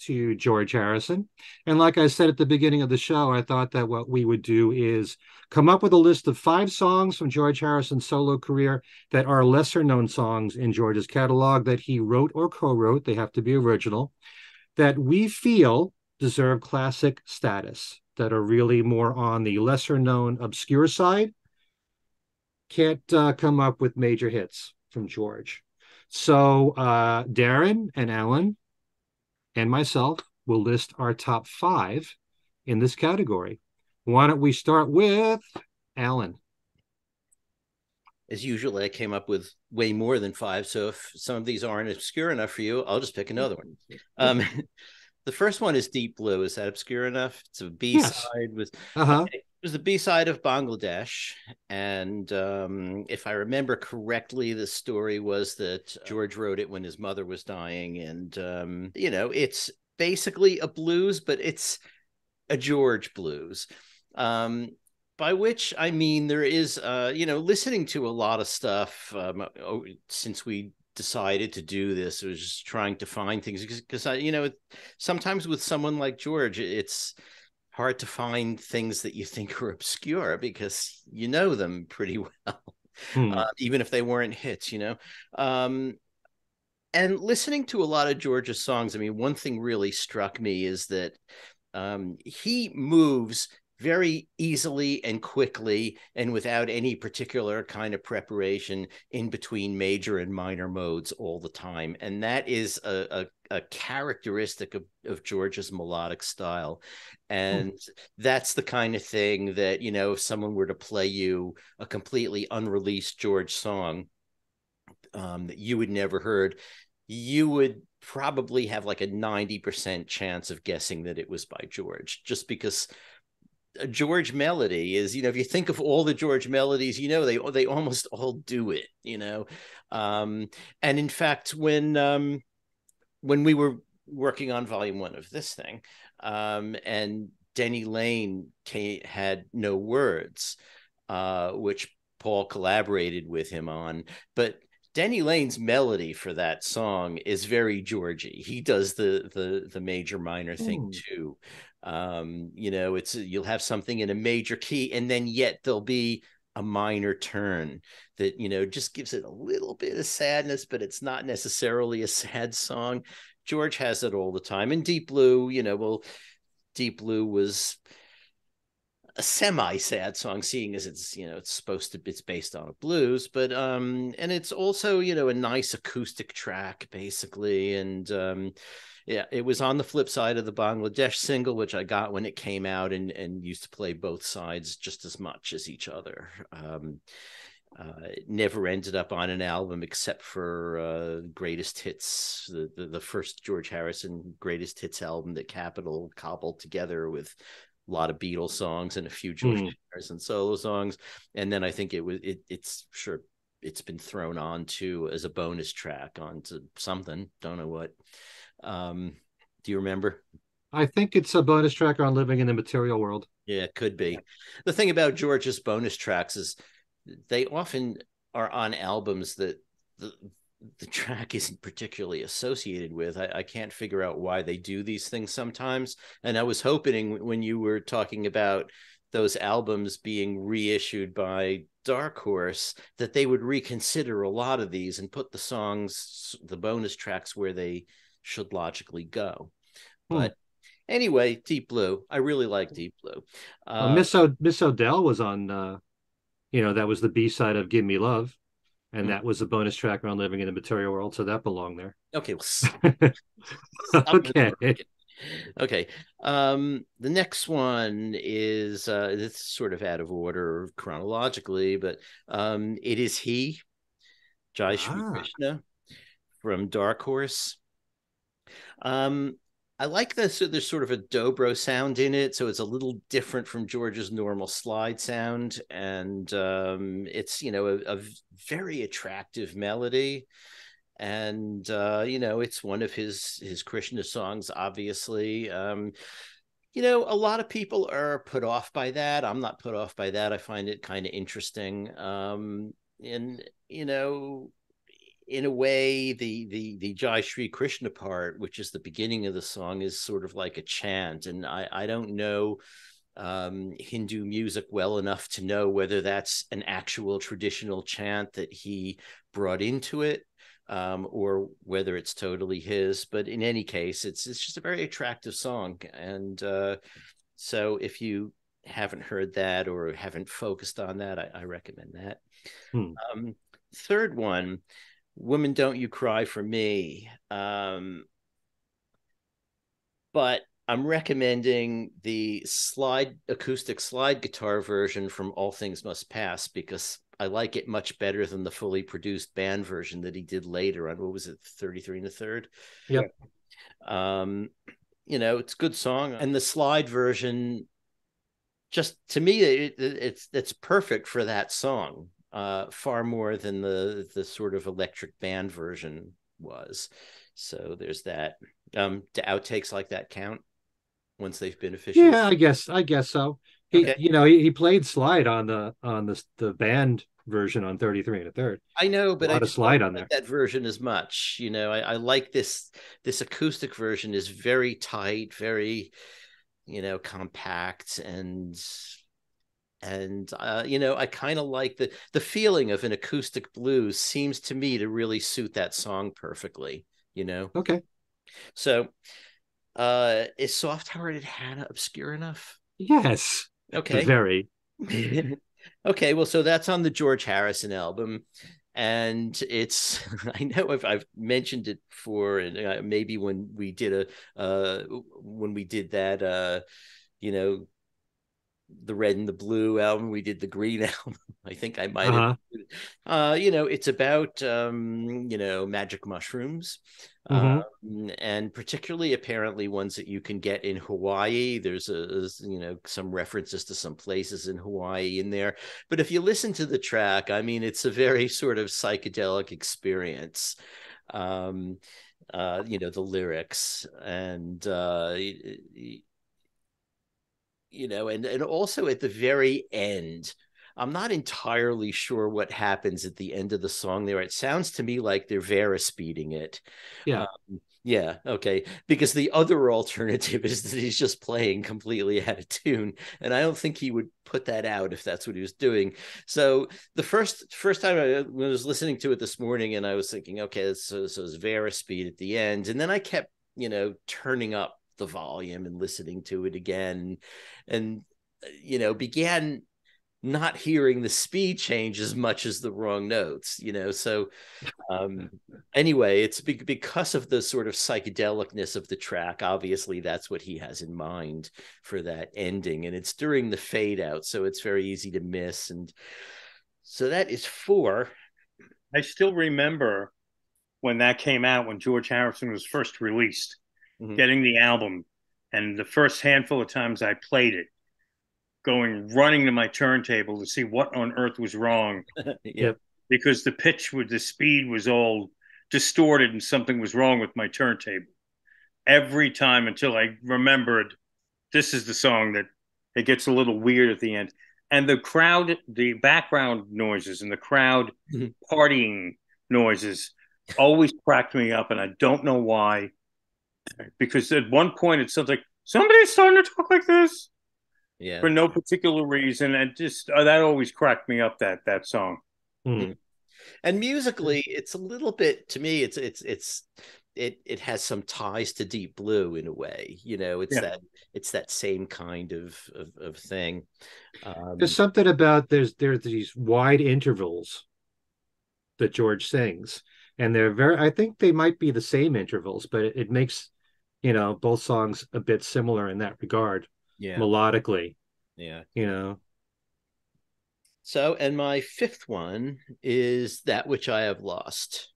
to George Harrison. And like I said at the beginning of the show, I thought that what we would do is come up with a list of 5 songs from George Harrison's solo career that are lesser known songs in George's catalog that he wrote or co-wrote, they have to be original, that we feel deserve classic status, that are really more on the lesser known obscure side. Can't come up with major hits from George. So Darren and Alan and myself will list our top 5 in this category. Why don't we start with Alan? As usual, I came up with way more than 5. So if some of these aren't obscure enough for you, I'll just pick another one. The first one is Deep Blue. Is that obscure enough? It's a B-side. Yes. It was the B-side of Bangladesh. And if I remember correctly, the story was that George wrote it when his mother was dying. And, you know, it's basically a blues, but it's a George blues. By which I mean there is, you know, listening to a lot of stuff since we decided to do this. It was just trying to find things because I, you know, sometimes with someone like George, it's hard to find things that you think are obscure because you know them pretty well, even if they weren't hits, you know. And listening to a lot of George's songs, I mean, one thing really struck me is that he moves very easily and quickly and without any particular kind of preparation in between major and minor modes all the time. And that is a characteristic of George's melodic style. And that's the kind of thing that, you know, if someone were to play you a completely unreleased George song that you had never heard, you would probably have like a 90% chance of guessing that it was by George, just because a George melody is, you know, if you think of all the George melodies, you know, they almost all do it, you know. And in fact, when we were working on Volume 1 of this thing, and Denny Laine had No Words, which Paul collaborated with him on, but Denny Laine's melody for that song is very Georgy. He does the major minor thing too. You know, it's, you'll have something in a major key and then yet there'll be a minor turn that, you know, just gives it a little bit of sadness, but it's not necessarily a sad song. George has it all the time. And Deep Blue, you know, well, Deep Blue was a semi-sad song, seeing as it's, you know, it's supposed to, it's based on a blues, but and it's also, you know, a nice acoustic track basically. And yeah, it was on the flip side of the Bangladesh single, which I got when it came out, and used to play both sides just as much as each other. It never ended up on an album except for Greatest Hits, the first George Harrison Greatest Hits album that Capitol cobbled together with a lot of Beatles songs and a few George Harrison solo songs. And then I think it was, it's sure it's been thrown on to as a bonus track onto something. Don't know what. Do you remember? I think it's a bonus track on Living in the Material World. Yeah, it could be. The thing about George's bonus tracks is they often are on albums that the track isn't particularly associated with. I can't figure out why they do these things sometimes. And I was hoping when you were talking about those albums being reissued by Dark Horse, that they would reconsider a lot of these and put the songs, the bonus tracks, where they should logically go. But anyway, Deep Blue. I really like Deep Blue. Miss Odell was on you know, that was the B-side of Give Me Love. And that was a bonus track on Living in the Material World. So that belonged there. Okay. Well, okay. The next one is, it's sort of out of order chronologically, but it is He, Jai Shri Krishna from Dark Horse. I like this. So there's sort of a dobro sound in it. So it's a little different from George's normal slide sound. And it's, you know, a very attractive melody. And, you know, it's one of his Krishna songs, obviously. You know, a lot of people are put off by that. I'm not put off by that. I find it kind of interesting. And, you know, in a way, the Jai Shri Krishna part, which is the beginning of the song, is sort of like a chant. And I don't know Hindu music well enough to know whether that's an actual traditional chant that he brought into it, or whether it's totally his. But in any case, it's just a very attractive song. And so if you haven't heard that or haven't focused on that, I recommend that. Third one, Woman Don't You Cry for Me, but I'm recommending the acoustic slide guitar version from All Things Must Pass, because I like it much better than the fully produced band version that he did later on, what was it, 33 1/3? Yeah. You know, it's a good song, and the slide version, just to me, it's perfect for that song. Far more than the sort of electric band version was. So there's that. Do outtakes like that count once they've been official? Yeah, I guess so. Okay. You know, he played slide on the band version on 33 1/3. I know, but I just slide on there. That version as much. You know, I like this acoustic version is very tight, very, you know, compact, and you know, I kind of like the feeling of an acoustic blues seems to me to really suit that song perfectly, you know. Okay, so is Soft-Hearted Hannah obscure enough? Yes. Okay, very. Okay, well, so that's on the George Harrison album, and it's, I know I've mentioned it before, and maybe when we did that you know, the Red and the Blue album, we did the Green album. I think I might have. You know, it's about you know, magic mushrooms, and particularly apparently ones that you can get in Hawaii. There's you know, some references to some places in Hawaii in there. But if you listen to the track, I mean, it's a very sort of psychedelic experience. You know, the lyrics, and you know, and also at the very end, I'm not entirely sure what happens at the end of the song there. It sounds to me like they're Vera speeding it. Yeah. Yeah. Okay. Because the other alternative is that he's just playing completely out of tune. And I don't think he would put that out if that's what he was doing. So the first time I was listening to it this morning, and I was thinking, okay, so it's Vera speed at the end. And then I kept, you know, turning up the volume and listening to it again, and you know, began not hearing the speed change as much as the wrong notes, you know. So anyway, it's because of the sort of psychedelicness of the track, obviously that's what he has in mind for that ending, and it's during the fade out, so it's very easy to miss. And so that is 4. I still remember when that came out, when George Harrison was first released, getting the album, and the first handful of times I played it, running to my turntable to see what on earth was wrong. Yep. Because the pitch with the speed was all distorted and something was wrong with my turntable every time, until I remembered this is the song that it gets a little weird at the end. And the crowd, the background noises and the crowd partying noises always cracked me up, and I don't know why. Because at one point it sounds like somebody's starting to talk like this, yeah, for no particular reason, and just that always cracked me up. That song, and musically, it's a little bit, to me, it's it has some ties to Deep Blue in a way, you know, it's that same kind of thing. There's something about there's these wide intervals that George sings, and they're very, I think they might be the same intervals, but it makes, you know, both songs a bit similar in that regard, melodically. Yeah. You know. So, and my fifth one is That Which I Have Lost.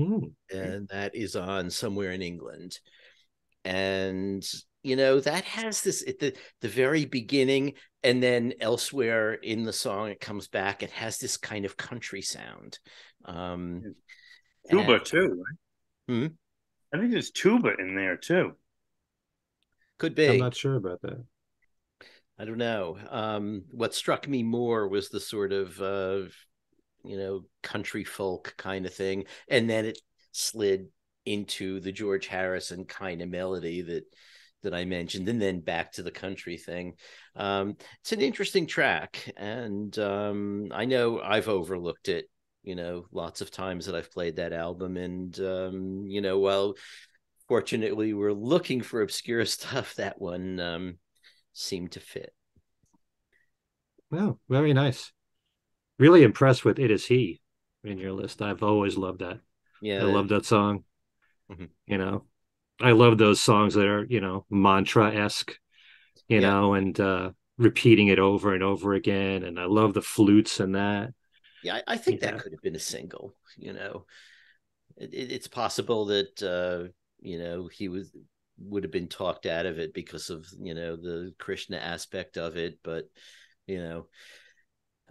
Ooh. And that is on Somewhere in England. And, you know, that has this at the very beginning, and then elsewhere in the song, it comes back. It has this kind of country sound. Tuba too, right? Hmm? I think there's tuba in there too. Could be. I'm not sure about that. I don't know. What struck me more was the sort of, you know, country folk kind of thing. And then it slid into the George Harrison kind of melody that I mentioned, and then back to the country thing. It's an interesting track. And I know I've overlooked it, you know, lots of times that I've played that album. And, you know, while fortunately we're looking for obscure stuff, that one... seem to fit. Wow, very nice. Really impressed with It Is He in your list. I've always loved that. Yeah, I love that song. Mm-hmm. You know, I love those songs that are, you know, mantra-esque, you know, and repeating it over and over again. And I love the flutes and that. Yeah, I think that could have been a single, you know. It's possible that, you know, he would have been talked out of it because of, you know, the Krishna aspect of it. But, you know,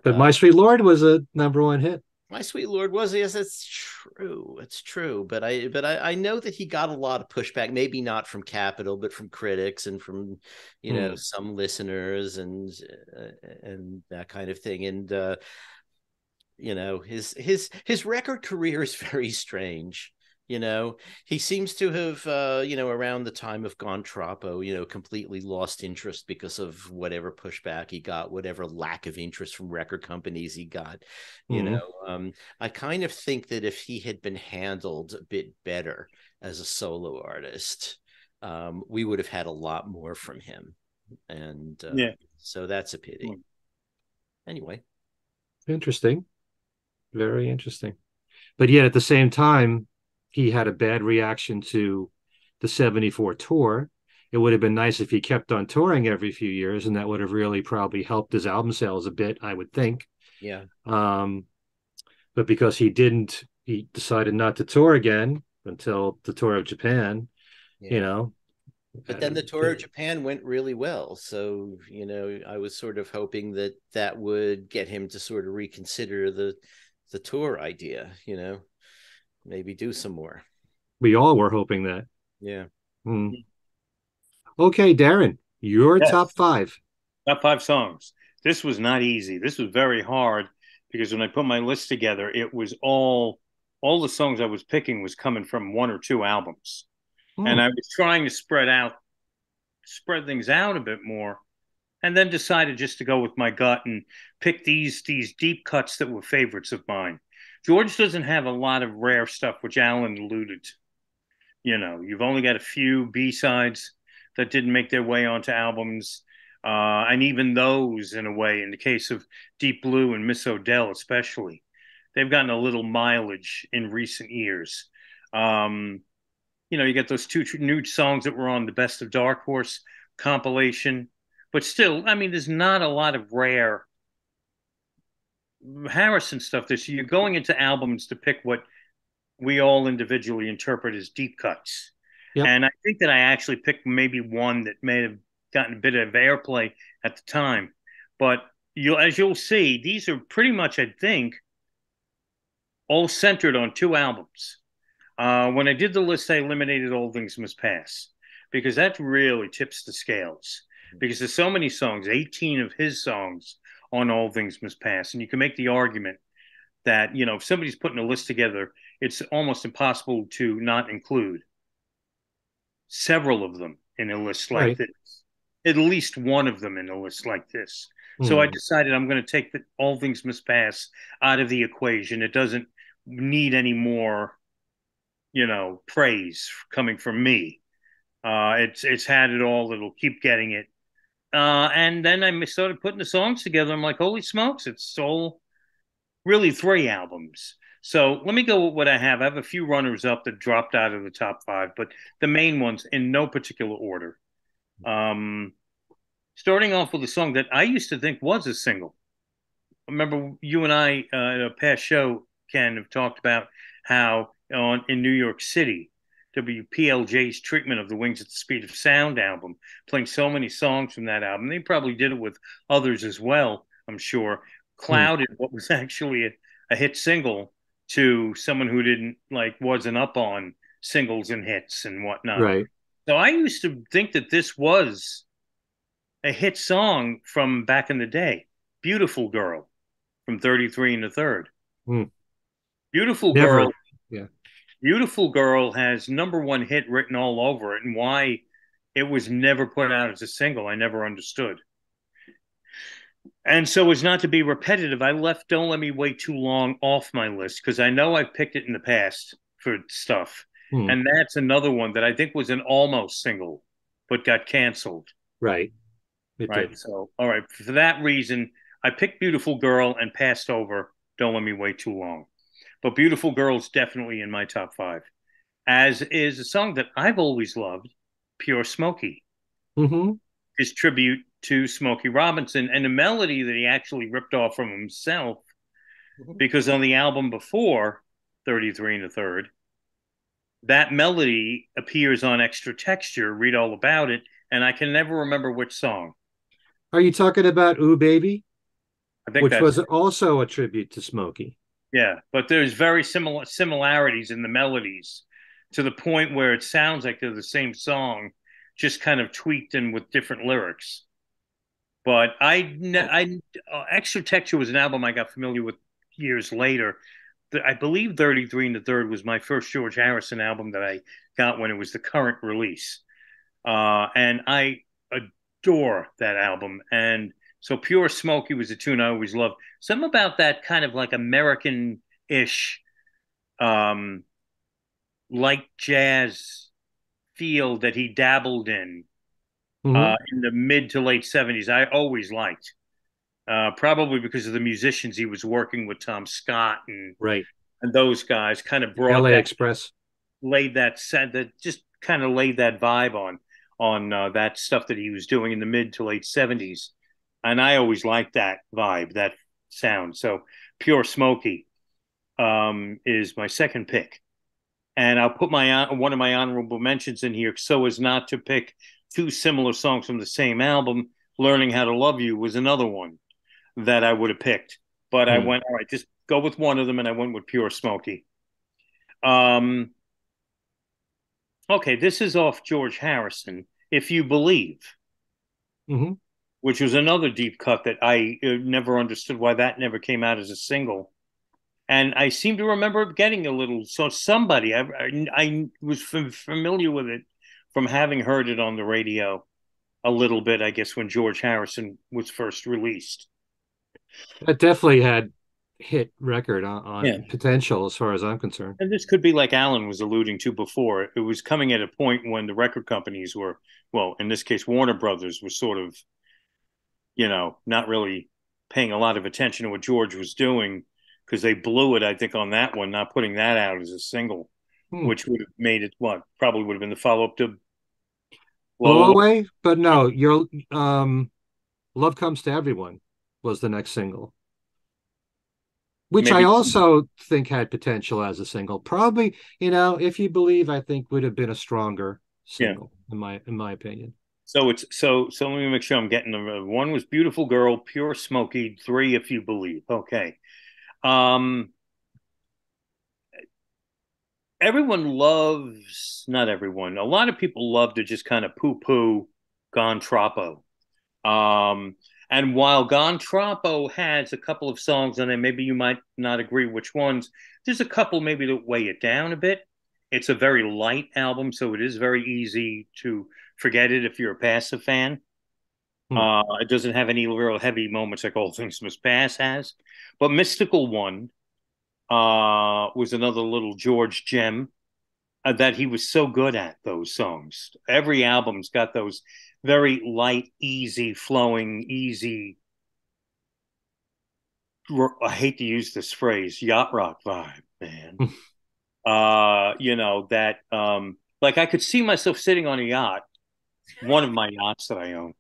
but My Sweet Lord was a #1 hit. My Sweet Lord was, yes, that's true. It's true. But I know that he got a lot of pushback, maybe not from Capitol, but from critics and from, you know, some listeners and that kind of thing. And, you know, his record career is very strange. You know, he seems to have, you know, around the time of Gone Troppo, you know, completely lost interest because of whatever pushback he got, whatever lack of interest from record companies he got. You know, I kind of think that if he had been handled a bit better as a solo artist, we would have had a lot more from him. And so that's a pity. Anyway. Interesting. Very interesting. But yet at the same time, he had a bad reaction to the '74 tour. It would have been nice if he kept on touring every few years, and that would have really probably helped his album sales a bit, I would think. Yeah. But because he didn't, he decided not to tour again until the tour of Japan, you know. But then the tour of Japan went really well. So, you know, I was sort of hoping that that would get him to sort of reconsider the tour idea, you know. Maybe do some more. We all were hoping that. Yeah. Okay, Darren, your top five. Top five songs. This was not easy. This was very hard because when I put my list together, it was all the songs I was picking was coming from one or two albums. And I was trying to spread things out a bit more, and then decided just to go with my gut and pick these deep cuts that were favorites of mine. George doesn't have a lot of rare stuff, which Alan alluded to. You know, you've only got a few B-sides that didn't make their way onto albums. And even those, in a way, in the case of Deep Blue and Miss Odell especially, they've gotten a little mileage in recent years. You know, you got those two new songs that were on the Best of Dark Horse compilation. But still, I mean, there's not a lot of rare Harrison stuff this year. You're going into albums to pick what we all individually interpret as deep cuts. And I think that I actually picked maybe one that may have gotten a bit of airplay at the time, but as you'll see, these are pretty much, I think, all centered on two albums. When I did the list, I eliminated All Things Must Pass because that really tips the scales, because there's so many songs, 18 of his songs on All Things Must Pass. And you can make the argument that, you know, if somebody's putting a list together, it's almost impossible to not include several of them in a list like this, at least one of them in a list like this. So I decided I'm going to take the All Things Must Pass out of the equation. It doesn't need any more you know, praise coming from me. It's had it all. It'll keep getting it. And then I started putting the songs together. I'm like, holy smokes, it's all really 3 albums. So let me go with what I have. I have a few runners up that dropped out of the top 5, but the main ones in no particular order. Starting off with a song that I used to think was a single. I remember you and I in a past show, Ken, have talked about how in New York City, WPLJ's treatment of the Wings at the Speed of Sound album, playing so many songs from that album. They probably did it with others as well, I'm sure. Clouded what was actually a hit single to someone who didn't wasn't up on singles and hits and whatnot. Right. So I used to think that this was a hit song from back in the day. Beautiful Girl from 33 and a Third. Beautiful Girl. Yeah. Beautiful Girl has #1 hit written all over it, and why it was never put out as a single, I never understood. And so as not to be repetitive, I left Don't Let Me Wait Too Long off my list because I know I've picked it in the past for stuff. And that's another one that I think was an almost single, but got canceled. Right. Right. So, all right. For that reason, I picked Beautiful Girl and passed over Don't Let Me Wait Too Long. But Beautiful Girl's definitely in my top 5, as is a song that I've always loved, Pure Smokey. His tribute to Smokey Robinson, and a melody that he actually ripped off from himself, because on the album before 33 and a Third, that melody appears on Extra Texture, Read All About It, and I can never remember which song. Are you talking about Ooh Baby? I think which was also a tribute to Smokey. Yeah, but there's very similarities in the melodies to the point where it sounds like they're the same song, just kind of tweaked and with different lyrics. But Extra Texture was an album I got familiar with years later. I believe 33 and a Third was my first George Harrison album that I got when it was the current release. And I adore that album. And so Pure Smokey was a tune I always loved. Something about that kind of like American-ish, light jazz feel that he dabbled in the mid to late 70s, I always liked. Probably because of the musicians he was working with, Tom Scott and those guys, kind of brought LA Express, laid that vibe on that stuff that he was doing in the mid to late 70s. And I always liked that vibe, that sound. So Pure Smokey is my second pick. And I'll put one of my honorable mentions in here so as not to pick 2 similar songs from the same album. Learning How to Love You was another one that I would have picked. But I went, all right, just go with one of them, and I went with Pure Smokey. Okay, this is off George Harrison, If You Believe. Which was another deep cut that I never understood why that never came out as a single. And I seem to remember getting a little. So somebody, I was familiar with it from having heard it on the radio a little bit, I guess, when George Harrison was first released. That definitely had hit record on potential as far as I'm concerned. And this could be like Alan was alluding to before. It was coming at a point when the record companies were, well, in this case, Warner Brothers was sort of, not really paying a lot of attention to what George was doing, because they blew it, I think, on that one, not putting that out as a single, which would have made it probably would have been the follow-up to Blow Away. But no, your Love Comes to Everyone was the next single, which I also think had potential as a single. Probably, If You Believe, I think would have been a stronger single in my opinion. So it's so let me make sure I'm getting them. 1 was Beautiful Girl, Pure Smokey, 3 If You Believe. Okay. A lot of people love to just kind of poo-poo Gon Troppo. And while Gon Troppo has a couple of songs on it, maybe you might not agree which ones, there's a couple maybe to weigh it down a bit. It's a very light album, so it is very easy to forget it if you're a passive fan. It doesn't have any real heavy moments like All Things Must Pass has. But Mystical One was another little George gem that he was so good at those songs. Every album's got those very light, easy flowing, easy, I hate to use this phrase, yacht rock vibe, man. You know, that like I could see myself sitting on a yacht, one of my yachts that I own,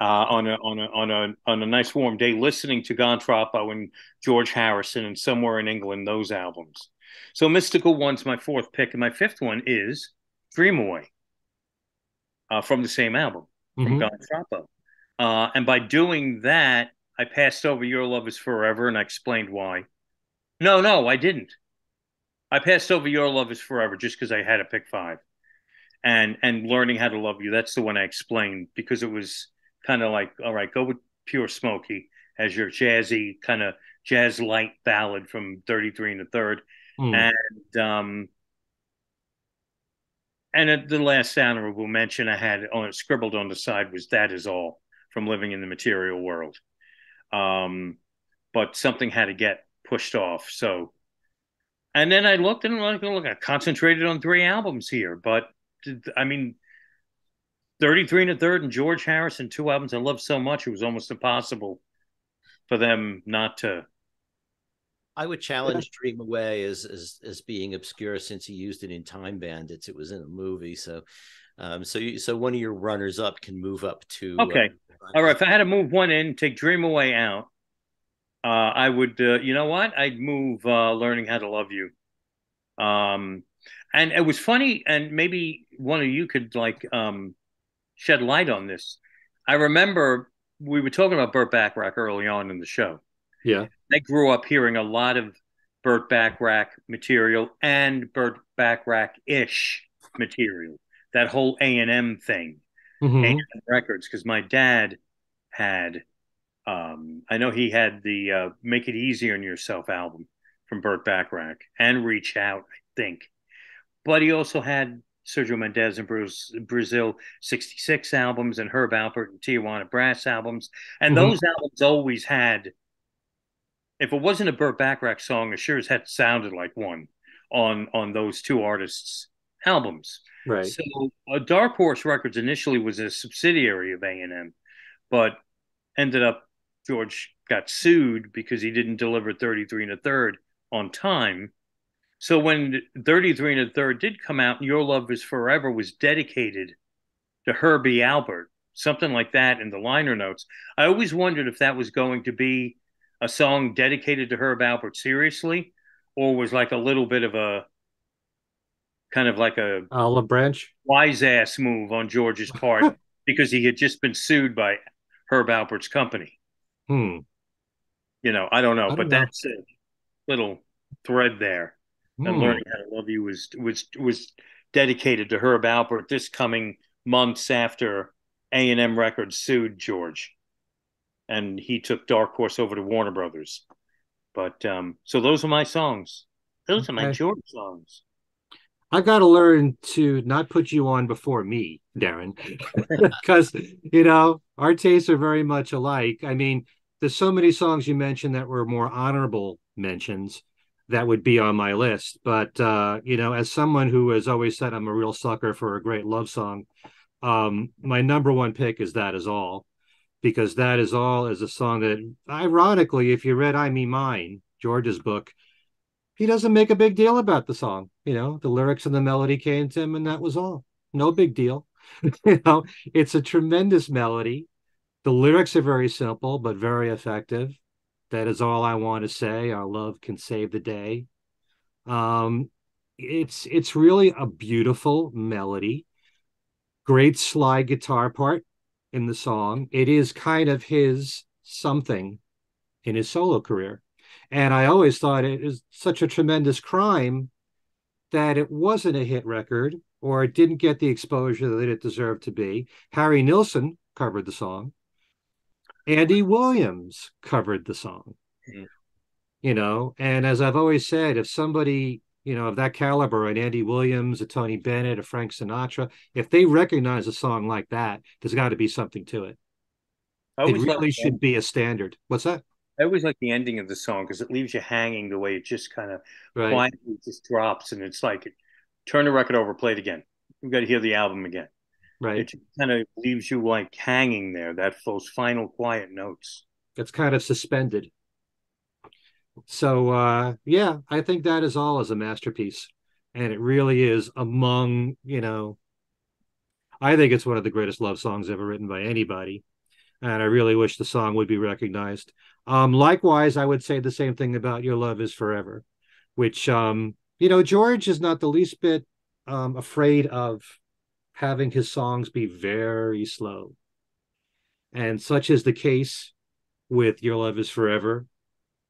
on a nice warm day, listening to Gontrappo and George Harrison and Somewhere in England, those albums. So Mystical One's my fourth pick, and my fifth one is Dream Away, from the same album, from Gontrappo. And by doing that, I passed over Your Love Is Forever, and I explained why. No, I didn't. I passed over Your Love Is Forever just because I had to pick five. And Learning How to Love You, that's the one I explained, because it was kind of like, all right, go with Pure Smokey as your jazzy, kind of jazz light ballad from 33 and a Third. And at the last honorable mention I had on it, scribbled on the side, was That Is All from Living in the Material World. But something had to get pushed off. So, and then I looked and I concentrated on three albums here, but I mean, 33 and a Third and George Harrison, two albums I love so much, it was almost impossible for them not to. I would challenge Dream Away as being obscure, since he used it in Time Bandits. It was in a movie, so so one of your runners up can move up to. Okay, all right. If I had to move one in, take Dream Away out, I would. You know what? I'd move Learning How to Love You. And it was funny, and maybe one of you could like shed light on this. I remember we were talking about Burt Bacharach early on in the show. Yeah, I grew up hearing a lot of Burt Bacharach material and Burt Bacharach-ish material. That whole A&M thing, A&M Records, because my dad had, I know he had the "Make It Easy on Yourself" album from Burt Bacharach and "Reach Out," I think, but he also had Sergio Mendez and Brazil 66 albums and Herb Alpert and Tijuana Brass albums, and those albums always had. If it wasn't a Burt Bacharach song, it sure as heck sounded like one on those two artists' albums. Right. So Dark Horse Records initially was a subsidiary of A&M, but ended up George got sued because he didn't deliver 33 and a Third on time. So when 33 and a Third did come out, and Your Love Is Forever was dedicated to Herbie Alpert, something like that in the liner notes. I always wondered if that was going to be a song dedicated to Herb Alpert seriously, or was like a little bit of a kind of like a olive branch wise ass move on George's part because he had just been sued by Herb Alpert's company. You know, I don't know, but that's a little thread there. And Learning How to Love You was dedicated to Herb Alpert. This coming months after A&M Records sued George. And he took Dark Horse over to Warner Brothers. But so those are my songs. Those are my George songs. I got to learn to not put you on before me, Darren, because, you know, our tastes are very much alike. I mean, there's so many songs you mentioned that were more honorable mentions that would be on my list. But, you know, as someone who has always said I'm a real sucker for a great love song, my number one pick is That Is All. Because That Is All is a song that, ironically, if you read I Me Mine, George's book, he doesn't make a big deal about the song. You know, the lyrics and the melody came to him, and that was all. No big deal. You know, it's a tremendous melody. The lyrics are very simple, but very effective. That is all I want to say. Our love can save the day. It's really a beautiful melody. Great slide guitar part in the song. It is kind of his something in his solo career. And I always thought it is such a tremendous crime that it wasn't a hit record, or it didn't get the exposure that it deserved to be. Harry Nilsson covered the song. Andy Williams covered the song. You know, and as I've always said, if somebody, you know, of that caliber, an Andy Williams, a Tony Bennett, a Frank Sinatra, if they recognize a song like that, there's got to be something to it. It really should be a standard. What's that? I always like the ending of the song because it leaves you hanging the way it just kind of quietly just drops. And it's like, turn the record over, play it again. You've got to hear the album again. Right. It kind of leaves you like hanging there, that those final quiet notes. It's kind of suspended. So, yeah, I think That Is All is a masterpiece. And it really is among, you know, I think it's one of the greatest love songs ever written by anybody. And I really wish the song would be recognized. Likewise, I would say the same thing about Your Love Is Forever, which, you know, George is not the least bit afraid of having his songs be very slow. And such is the case with Your Love Is Forever.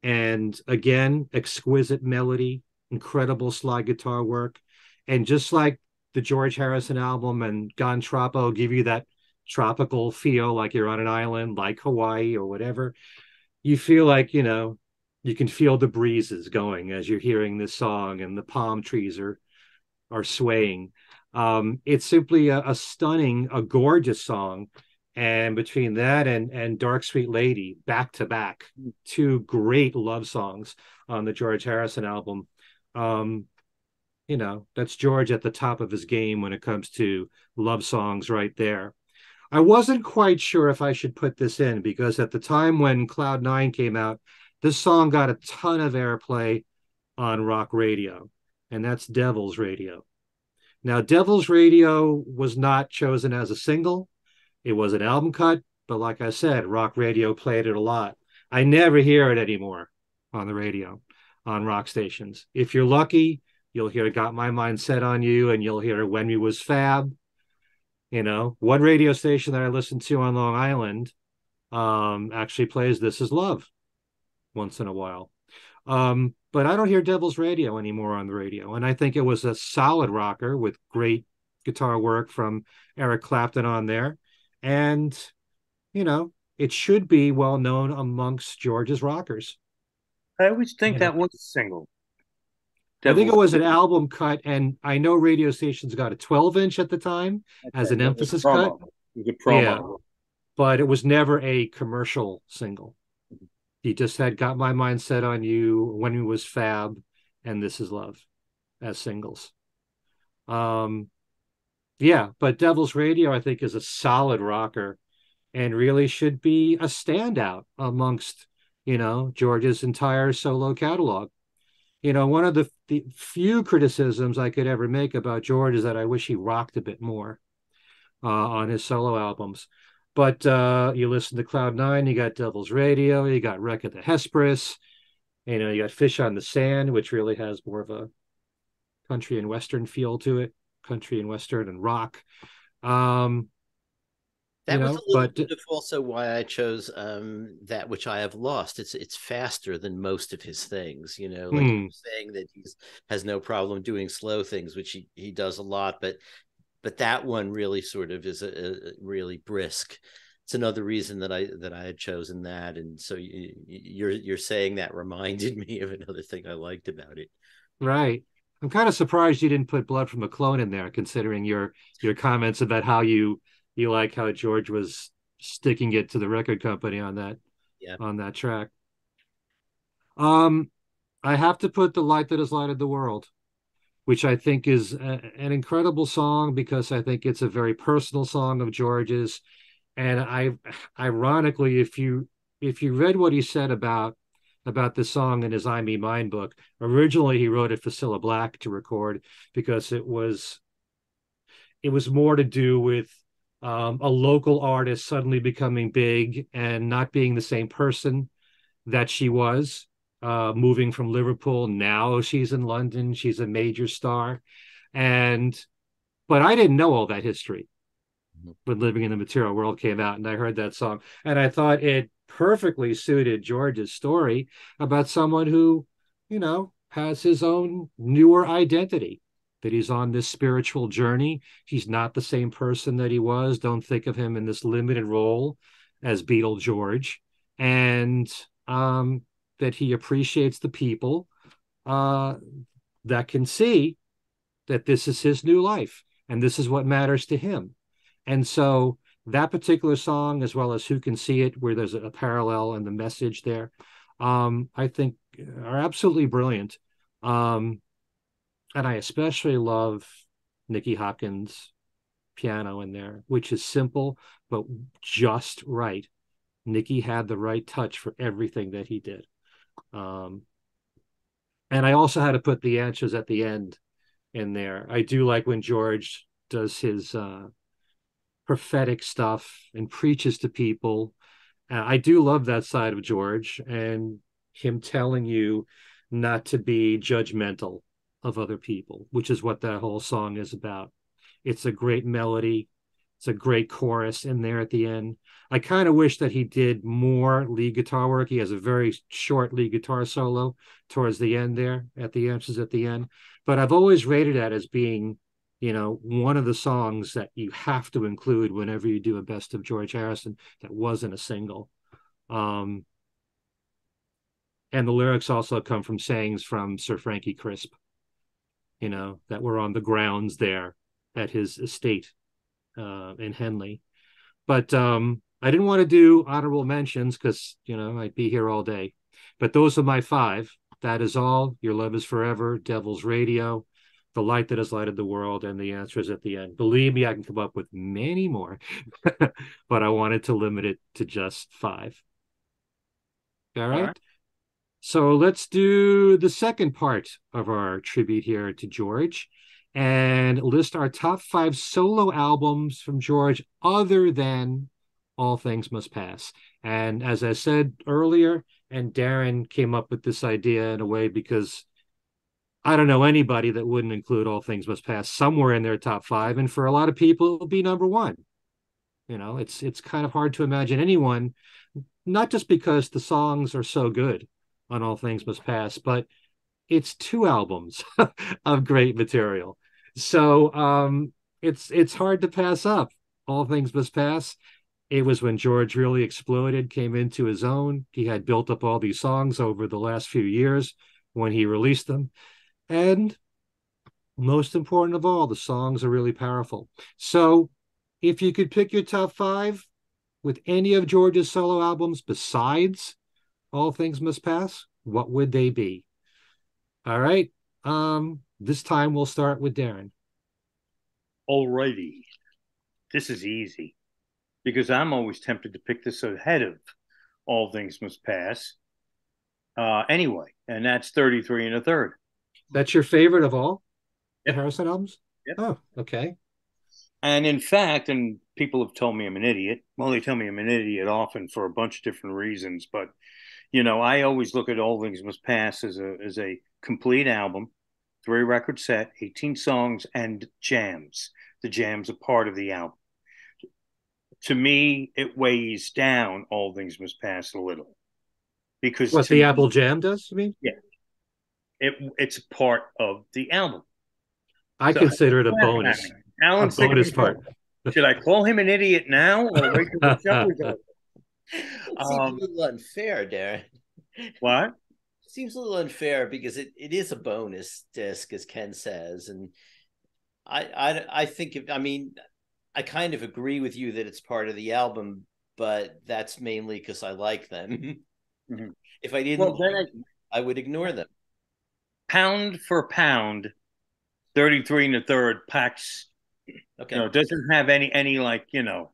And again, exquisite melody, incredible slide guitar work. And just like the George Harrison album and Gone Tropo give you that tropical feel, like you're on an island, like Hawaii or whatever. You feel like, you know, you can feel the breezes going as you're hearing this song, and the palm trees are swaying. It's simply a stunning, a gorgeous song. And between that and Dark Sweet Lady, back to back, two great love songs on the George Harrison album. You know, that's George at the top of his game when it comes to love songs right there. I wasn't quite sure if I should put this in, because at the time when Cloud Nine came out, this song got a ton of airplay on rock radio, and that's Devil's Radio. Now, Devil's Radio was not chosen as a single. It was an album cut, but like I said, rock radio played it a lot. I never hear it anymore on the radio, on rock stations. If you're lucky, you'll hear Got My Mind Set on You, and you'll hear When We Was Fab. You know, one radio station that I listen to on Long Island actually plays This Is Love once in a while. But I don't hear Devil's Radio anymore on the radio. And I think it was a solid rocker with great guitar work from Eric Clapton on there. And, you know, it should be well known amongst George's rockers. I always think that was a single. I think it was an album cut, and I know radio stations got a 12-inch at the time as an emphasis cut. It was a promo. Yeah, but it was never a commercial single. Mm-hmm. He just had Got My Mind Set on You, When He Was Fab, and This Is Love as singles. Yeah, but Devil's Radio, I think, is a solid rocker and really should be a standout amongst, you know, George's entire solo catalog. You know, one of the few criticisms I could ever make about George is that I wish he rocked a bit more on his solo albums. But you listen to Cloud Nine, you got Devil's Radio, you got Wreck of the Hesperus, you know, you got Fish on the Sand, which really has more of a country and Western feel to it, country and Western and rock. That was a little bit of also why I chose That Which I Have Lost. It's faster than most of his things, you know, like you were saying that he has no problem doing slow things, which he does a lot. But that one really sort of is a really brisk. It's another reason that I had chosen that. And so you're saying that reminded me of another thing I liked about it. Right. I'm kind of surprised you didn't put Blood from a Clone in there, considering your comments about how you like how George was sticking it to the record company on that, on that track. I have to put The Light That Has Lighted the World, which I think is an incredible song, because I think it's a very personal song of George's. And I, ironically, if you read what he said about this song in his I Me Mine book, originally he wrote it for Cilla Black to record, because it was more to do with a local artist suddenly becoming big and not being the same person that she was, moving from Liverpool. Now she's in London. She's a major star. But I didn't know all that history when Living in the Material World came out, and I heard that song. And I thought it perfectly suited George's story about someone who, you know, has his own newer identity, that he's on this spiritual journey. He's not the same person that he was. Don't think of him in this limited role as Beatle George. And that he appreciates the people that can see that this is his new life and this is what matters to him. And so that particular song, as well as Who Can See It, where there's a parallel in the message there, I think are absolutely brilliant. And I especially love Nicky Hopkins' piano in there, which is simple, but just right. Nicky had the right touch for everything that he did. And I also had to put the anchos at the end in there. I do like when George does his prophetic stuff and preaches to people. I do love that side of George and him telling you not to be judgmental of other people, which is what that whole song is about. It's a great melody. It's a great chorus in there at the end. I kind of wish that he did more lead guitar work. He has a very short lead guitar solo towards the end there, at the answers at the end. But I've always rated that as being, you know, one of the songs that you have to include whenever you do a best of George Harrison that wasn't a single. And the lyrics also come from sayings from Sir Frankie Crisp, you know, that were on the grounds there at his estate in Henley. But I didn't want to do honorable mentions because, you know, I'd be here all day. But those are my five. That Is All, Your Love Is Forever, Devil's Radio, The Light That Has Lighted the World, and The Answers at the End. Believe me, I can come up with many more, but I wanted to limit it to just five. All right. So let's do the second part of our tribute here to George and list our top five solo albums from George other than All Things Must Pass. And as I said earlier, and Darren came up with this idea in a way because I don't know anybody that wouldn't include All Things Must Pass somewhere in their top five. And for a lot of people, it'll be number one. You know, it's kind of hard to imagine anyone, not just because the songs are so good on All Things Must Pass, but it's two albums of great material. So it's hard to pass up All Things Must Pass. It was when George really exploded, came into his own. He had built up all these songs over the last few years when he released them. And most important of all, the songs are really powerful. So if you could pick your top five with any of George's solo albums besides All Things Must Pass, what would they be? All right. This time we'll start with Darren. All righty. This is easy because I'm always tempted to pick this ahead of All Things Must Pass. Anyway, and that's 33 and a Third. That's your favorite of all the Harrison albums? Yep. Oh, okay. And in fact, and people have told me I'm an idiot. Well, they tell me I'm an idiot often for a bunch of different reasons, but you know, I always look at All Things Must Pass as a complete album, 3-record set, 18 songs, and jams. The jams are part of the album. To me, it weighs down All Things Must Pass a little. Because what the Apple Jam does, you mean? Yeah. It's part of the album. I consider it a bonus. Alan's a bonus part. Should I call him an idiot now? Or wait till the show is over? Seems a little unfair, Darren. What? Seems a little unfair because it is a bonus disc, as Ken says, and I think I mean I kind of agree with you that it's part of the album, but that's mainly because I like them. Mm-hmm. If I didn't, I would ignore them. Pound for pound, 33 and a Third packs. Okay, you know, doesn't have any like you know.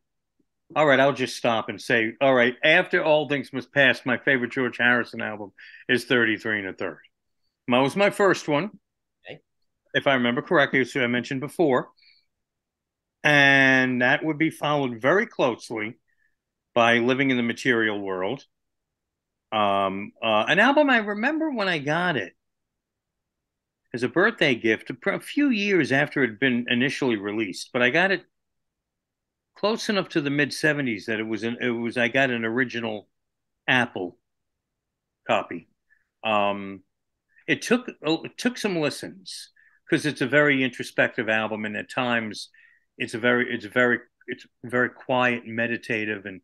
All right, I'll just stop and say, all right, after All Things Must Pass, my favorite George Harrison album is 33 and a Third. That was my first one, okay. If I remember correctly, as I mentioned before. And that would be followed very closely by Living in the Material World. An album I remember when I got it as a birthday gift a few years after it had been initially released, but I got it close enough to the mid-70s that I got an original Apple copy. It took some listens because it's a very introspective album, and at times it's very quiet and meditative, and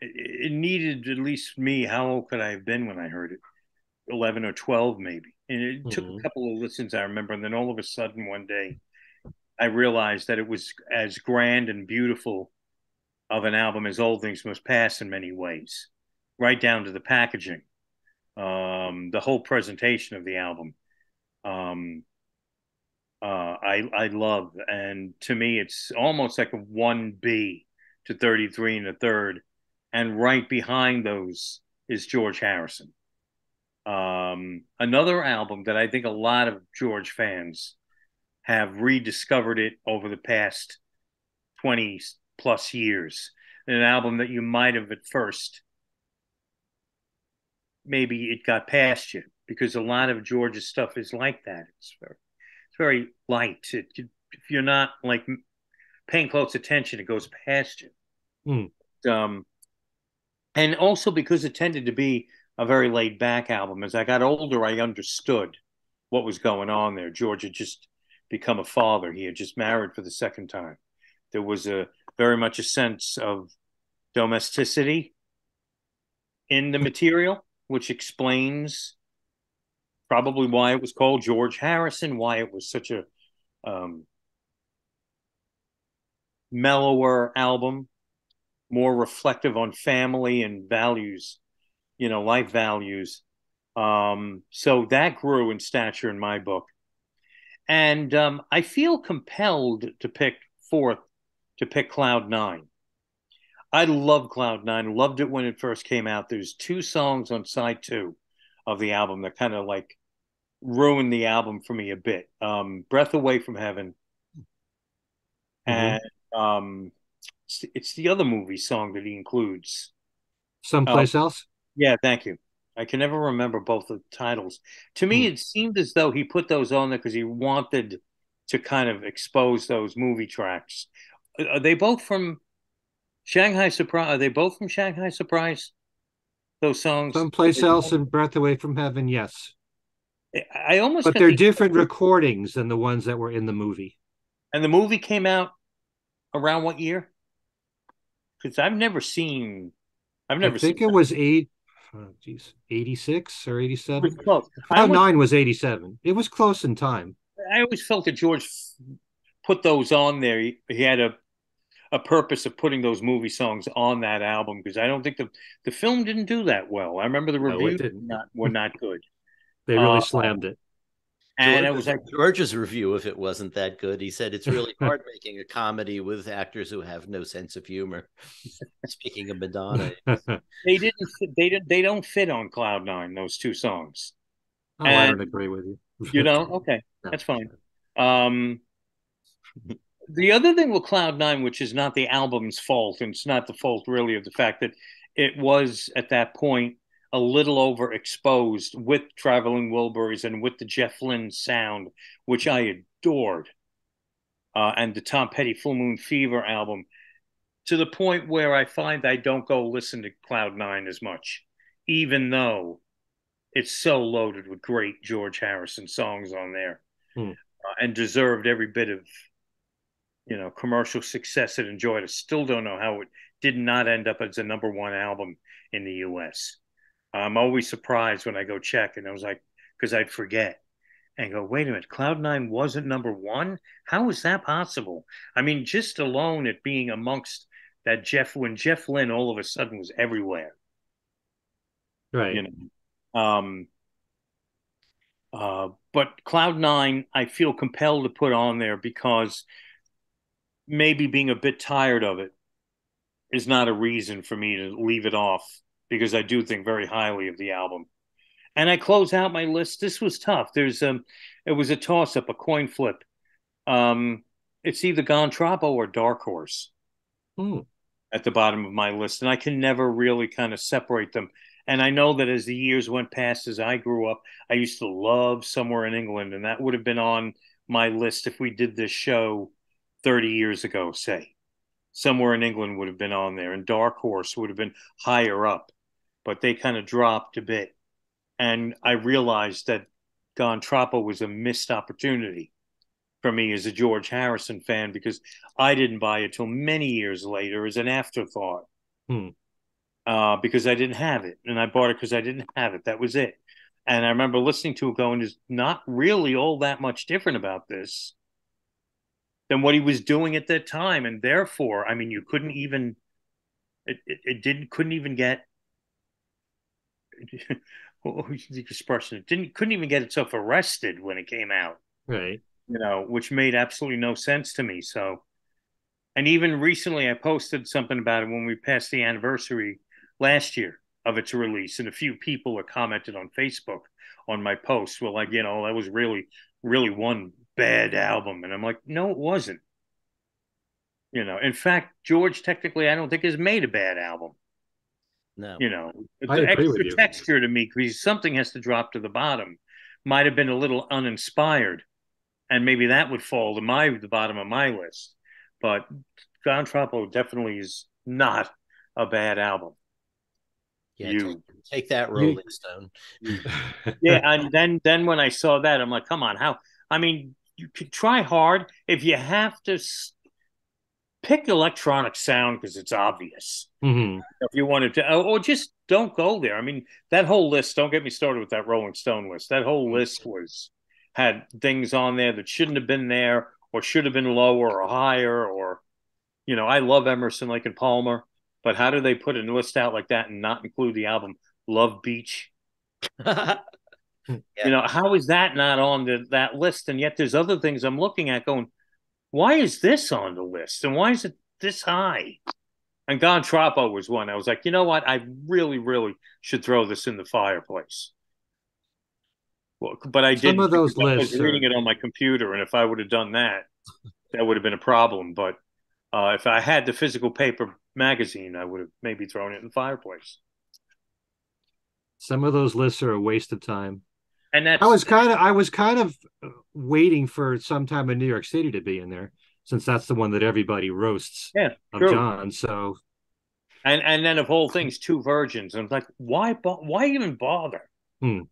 it needed, at least me, how old could I have been when I heard it? 11 or 12 maybe. And it took a couple of listens, I remember, and then all of a sudden one day I realized that it was as grand and beautiful of an album as All Things Must Pass in many ways, right down to the packaging, the whole presentation of the album. I love. And to me, it's almost like a 1B to 33 and a third. And right behind those is George Harrison. Another album that I think a lot of George fans have rediscovered it over the past 20 plus years. An album that you might have at first, maybe it got past you, because a lot of George's stuff is like that. It's very light. If you're not like paying close attention, it goes past you. And also because it tended to be a very laid back album. As I got older, I understood what was going on there. George had just become a father. He had just married for the second time. There was a very much a sense of domesticity in the material, which explains probably why it was called George Harrison, why it was such a mellower album, more reflective on family and values, you know, life values. So that grew in stature in my book. And I feel compelled to pick fourth, to pick Cloud Nine. I love Cloud Nine. Loved it when it first came out. There's two songs on side two of the album that kind of like ruined the album for me a bit. Breath Away from Heaven. Mm-hmm. And it's the other movie song that he includes. Someplace Else? Yeah, thank you. I can never remember both the titles. To me, it seemed as though he put those on there because he wanted to kind of expose those movie tracks. Are they both from Shanghai Surprise? Are they both from Shanghai Surprise? Those songs? Someplace Else and Breath Away from Heaven, yes. I almost. But they're different recordings than the ones that were in the movie. And the movie came out around what year? Because I've never seen. I think it was 86 or 87. Cloud Nine was 87. It was close in time. I always felt that George put those on there. He had a purpose of putting those movie songs on that album, because I don't think the film didn't do that well. I remember the reviews were not good. They really slammed it. And George, it was like, George's review of it wasn't that good. He said it's really hard making a comedy with actors who have no sense of humor. Speaking of Madonna, they don't fit on Cloud Nine, those two songs. Oh, and I don't agree with you. You don't? Okay, that's fine. The other thing with Cloud Nine, which is not the album's fault, and it's not the fault really of the fact that it was at that point a little overexposed with Traveling Wilburys and with the Jeff Lynne sound, which I adored, and the Tom Petty Full Moon Fever album, to the point where I find I don't go listen to Cloud Nine as much, even though it's so loaded with great George Harrison songs on there, and deserved every bit of, you know, commercial success it enjoyed. I still don't know how it did not end up as a number one album in the U.S. I'm always surprised when I go check, and I was like, because I'd forget and go, wait a minute, Cloud Nine wasn't number one? How is that possible? I mean, just alone it being amongst that when Jeff Lynne all of a sudden was everywhere. Right. You know? But Cloud Nine, I feel compelled to put on there because maybe being a bit tired of it is not a reason for me to leave it off, because I do think very highly of the album. And I close out my list. This was tough. There's it was a toss-up, a coin flip. It's either Gontrabo or Dark Horse at the bottom of my list, and I can never really kind of separate them. And I know that as the years went past, as I grew up, I used to love Somewhere in England, and that would have been on my list if we did this show 30 years ago, say. Somewhere in England would have been on there, and Dark Horse would have been higher up, but they kind of dropped a bit. And I realized that Gontrabo was a missed opportunity for me as a George Harrison fan, because I didn't buy it till many years later as an afterthought, because I didn't have it, and I bought it because I didn't have it. That was it. And I remember listening to it going, there's not really all that much different about this than what he was doing at that time. And therefore, I mean, you couldn't even, it couldn't even get what was the expression? It couldn't even get itself arrested when it came out. Right. you know, which made absolutely no sense to me. So, and even recently I posted something about it when we passed the anniversary last year of its release. And a few people were commented on Facebook on my post. Well, like, you know, that was really, really one bad album. And I'm like, no, it wasn't. You know, in fact, George, technically, I don't think has made a bad album. No, you know, I the extra texture to me, because something has to drop to the bottom. Might have been a little uninspired, and maybe that would fall to the bottom of my list. But Don Troppo definitely is not a bad album. Yeah, take that, Rolling Stone. Yeah, and then when I saw that, I'm like, come on, how? I mean, you could try hard if you have to. Pick electronic sound because it's obvious. Mm-hmm. If you wanted to, or just don't go there. I mean, that whole list, don't get me started with that Rolling Stone list. That whole list had things on there that shouldn't have been there or should have been lower or higher, or, you know, I love Emerson, Lake and Palmer, but how do they put a list out like that and not include the album Love Beach? Yeah. You know, how is that not on that list? And yet there's other things I'm looking at going, why is this on the list? And why is it this high? And Don Troppo was one. I was like, you know what? I really, really should throw this in the fireplace. Well, but I didn't. Some of those lists, I was reading it on my computer, and if I would have done that, that would have been a problem. But if I had the physical paper magazine, I would have maybe thrown it in the fireplace. Some of those lists are a waste of time. And that's, I was kind of waiting for Sometime in New York City to be in there, since that's the one that everybody roasts of true. John. So, and then of all things, Two Virgins. And I'm like, why even bother? Hmm.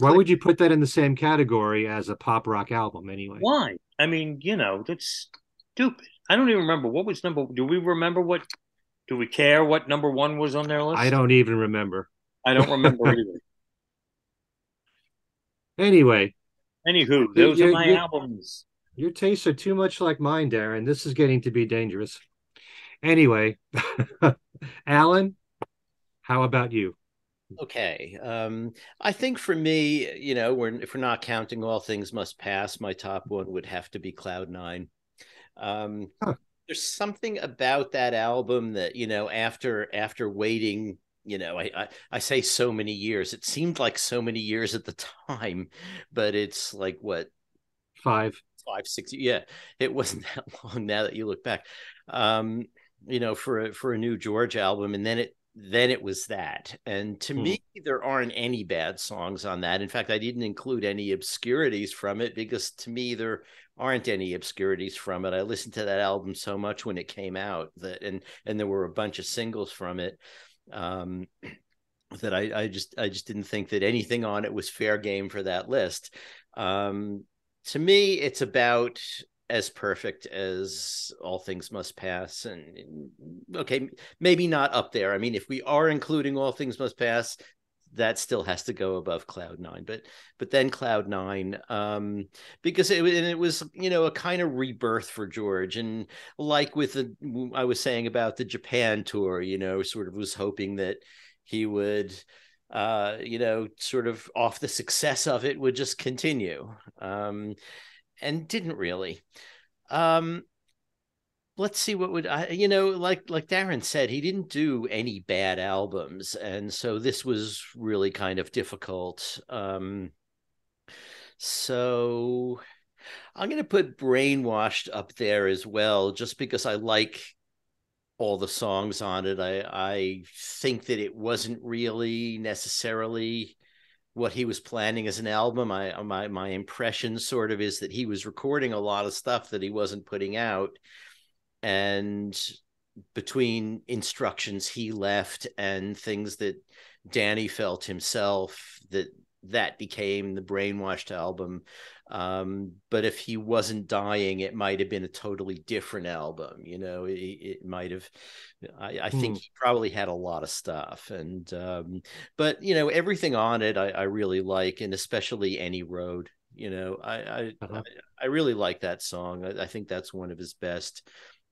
Why would you put that in the same category as a pop rock album anyway? Why? I mean, you know, that's stupid. I don't even remember what was number. Do we remember what? Do we care what number one was on their list? I don't even remember. I don't remember either. Anyway. Anywho, those are my albums. Your tastes are too much like mine, Darren. This is getting to be dangerous. Anyway, Alan, how about you? Okay. I think for me, you know, if we're not counting All Things Must Pass, my top one would have to be Cloud Nine. There's something about that album that, you know, after waiting, you know, I say so many years. It seemed like so many years at the time, but it's like, what? Five, 6 years. Yeah, it wasn't that long now that you look back, you know, for a new George album. And then it was that. And to me, there aren't any bad songs on that. In fact, I didn't include any obscurities from it because to me, there aren't any obscurities from it. I listened to that album so much when it came out that, and there were a bunch of singles from it. That I just didn't think that anything on it was fair game for that list. To me, it's about as perfect as All Things Must Pass, and okay, maybe not up there. I mean, if we are including All Things Must Pass, that still has to go above Cloud Nine, but then Cloud Nine, because it was, you know, a kind of rebirth for George. And like with I was saying about the Japan tour, you know, sort of was hoping that he would, you know, sort of off the success of it would just continue, and didn't really. Let's see what would I, you know, like Darren said, he didn't do any bad albums. And so this was really kind of difficult. So I'm going to put Brainwashed up there as well, just because I like all the songs on it. I think that it wasn't really necessarily what he was planning as an album. My impression sort of is that he was recording a lot of stuff that he wasn't putting out. And between instructions he left and things that Danny felt himself, that became the Brainwashed album. But if he wasn't dying, it might have been a totally different album. You know, it might have. I think he probably had a lot of stuff. And but, you know, everything on it I really like, and especially Any Road. You know, I really like that song. I think that's one of his best.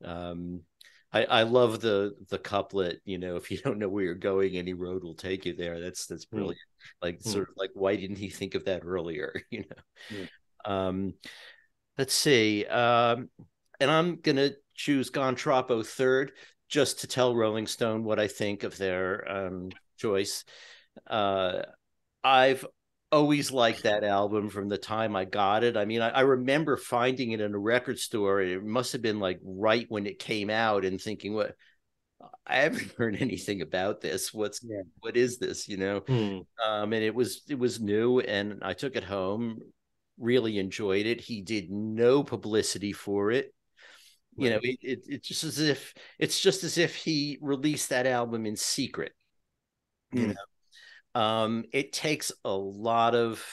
I love the couplet, you know, if you don't know where you're going, any road will take you there. That's brilliant. Like sort of like, why didn't he think of that earlier? You know? Let's see. And I'm going to choose Gontrapo third, just to tell Rolling Stone what I think of their choice. I've always liked that album from the time I got it. I mean, I remember finding it in a record store. It must have been like right when it came out and thinking, what? I haven't heard anything about this. What is this? You know? And it was new, and I took it home, really enjoyed it. He did no publicity for it. You know, it's just as if he released that album in secret. You know, it takes a lot of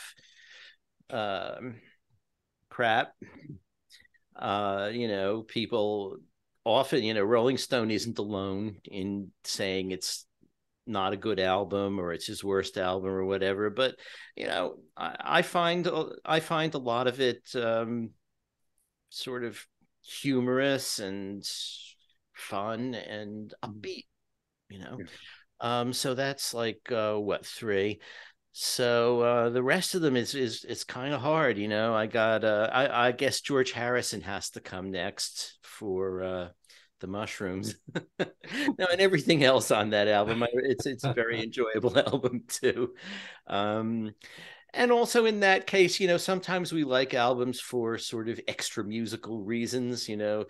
crap. You know, people often, you know, Rolling Stone isn't alone in saying it's not a good album or it's his worst album or whatever. But you know, I find a lot of it sort of humorous and fun and upbeat, you know. So that's like what, three? So the rest of them is it's kind of hard, you know. I got I guess George Harrison has to come next for the Mushrooms. No, and everything else on that album, it's a very enjoyable album too. And also in that case, you know, sometimes we like albums for sort of extra musical reasons, you know.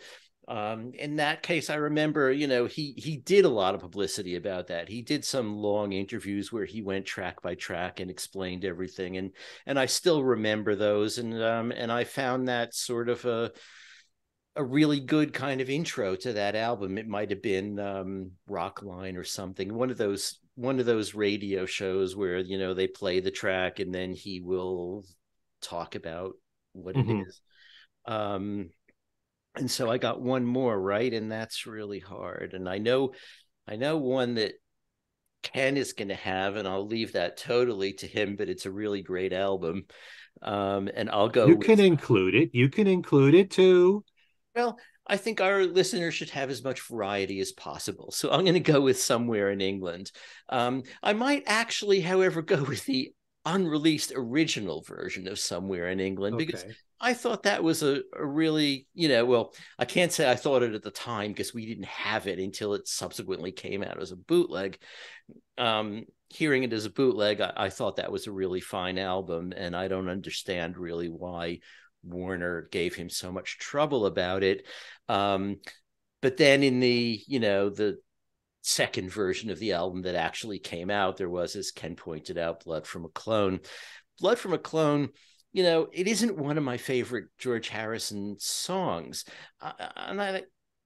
In that case, I remember, you know, he did a lot of publicity about that. He did some long interviews where he went track by track and explained everything. And I still remember those. And I found that sort of a really good kind of intro to that album. It might have been Rockline or something, one of those radio shows where, you know, they play the track and then he will talk about what it is. And so I got one more, right? And that's really hard. And I know one that Ken is going to have, and I'll leave that totally to him, but it's a really great album. And I'll go. You can include it. You can include it too. Well, I think our listeners should have as much variety as possible. So I'm going to go with Somewhere in England. I might actually, however, go with the unreleased original version of Somewhere in England, because I thought that was a really, you know, well, I can't say I thought it at the time because we didn't have it until it subsequently came out as a bootleg. Hearing it as a bootleg, I thought that was a really fine album, and I don't understand really why Warner gave him so much trouble about it. But then in the, you know, the second version of the album that actually came out, there was, as Ken pointed out, Blood from a Clone. You know, it isn't one of my favorite George Harrison songs. I'm not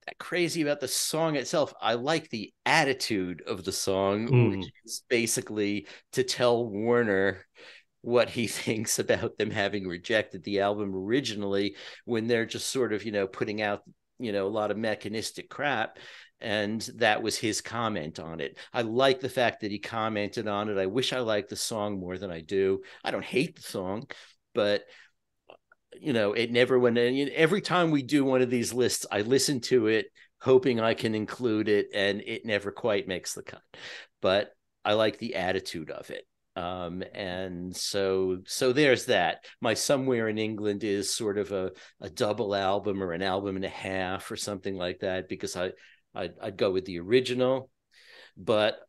that crazy about the song itself. I like the attitude of the song, which is basically to tell Warner what he thinks about them having rejected the album originally, when they're just sort of, you know, putting out, you know, a lot of mechanistic crap. And that was his comment on it. I like the fact that he commented on it. I wish I liked the song more than I do. I don't hate the song, but you know, it never went in. Every time we do one of these lists, I listen to it hoping I can include it, and it never quite makes the cut. But I like the attitude of it. And so there's that. My Somewhere in England is sort of a double album, or an album and a half or something like that, because I'd go with the original, but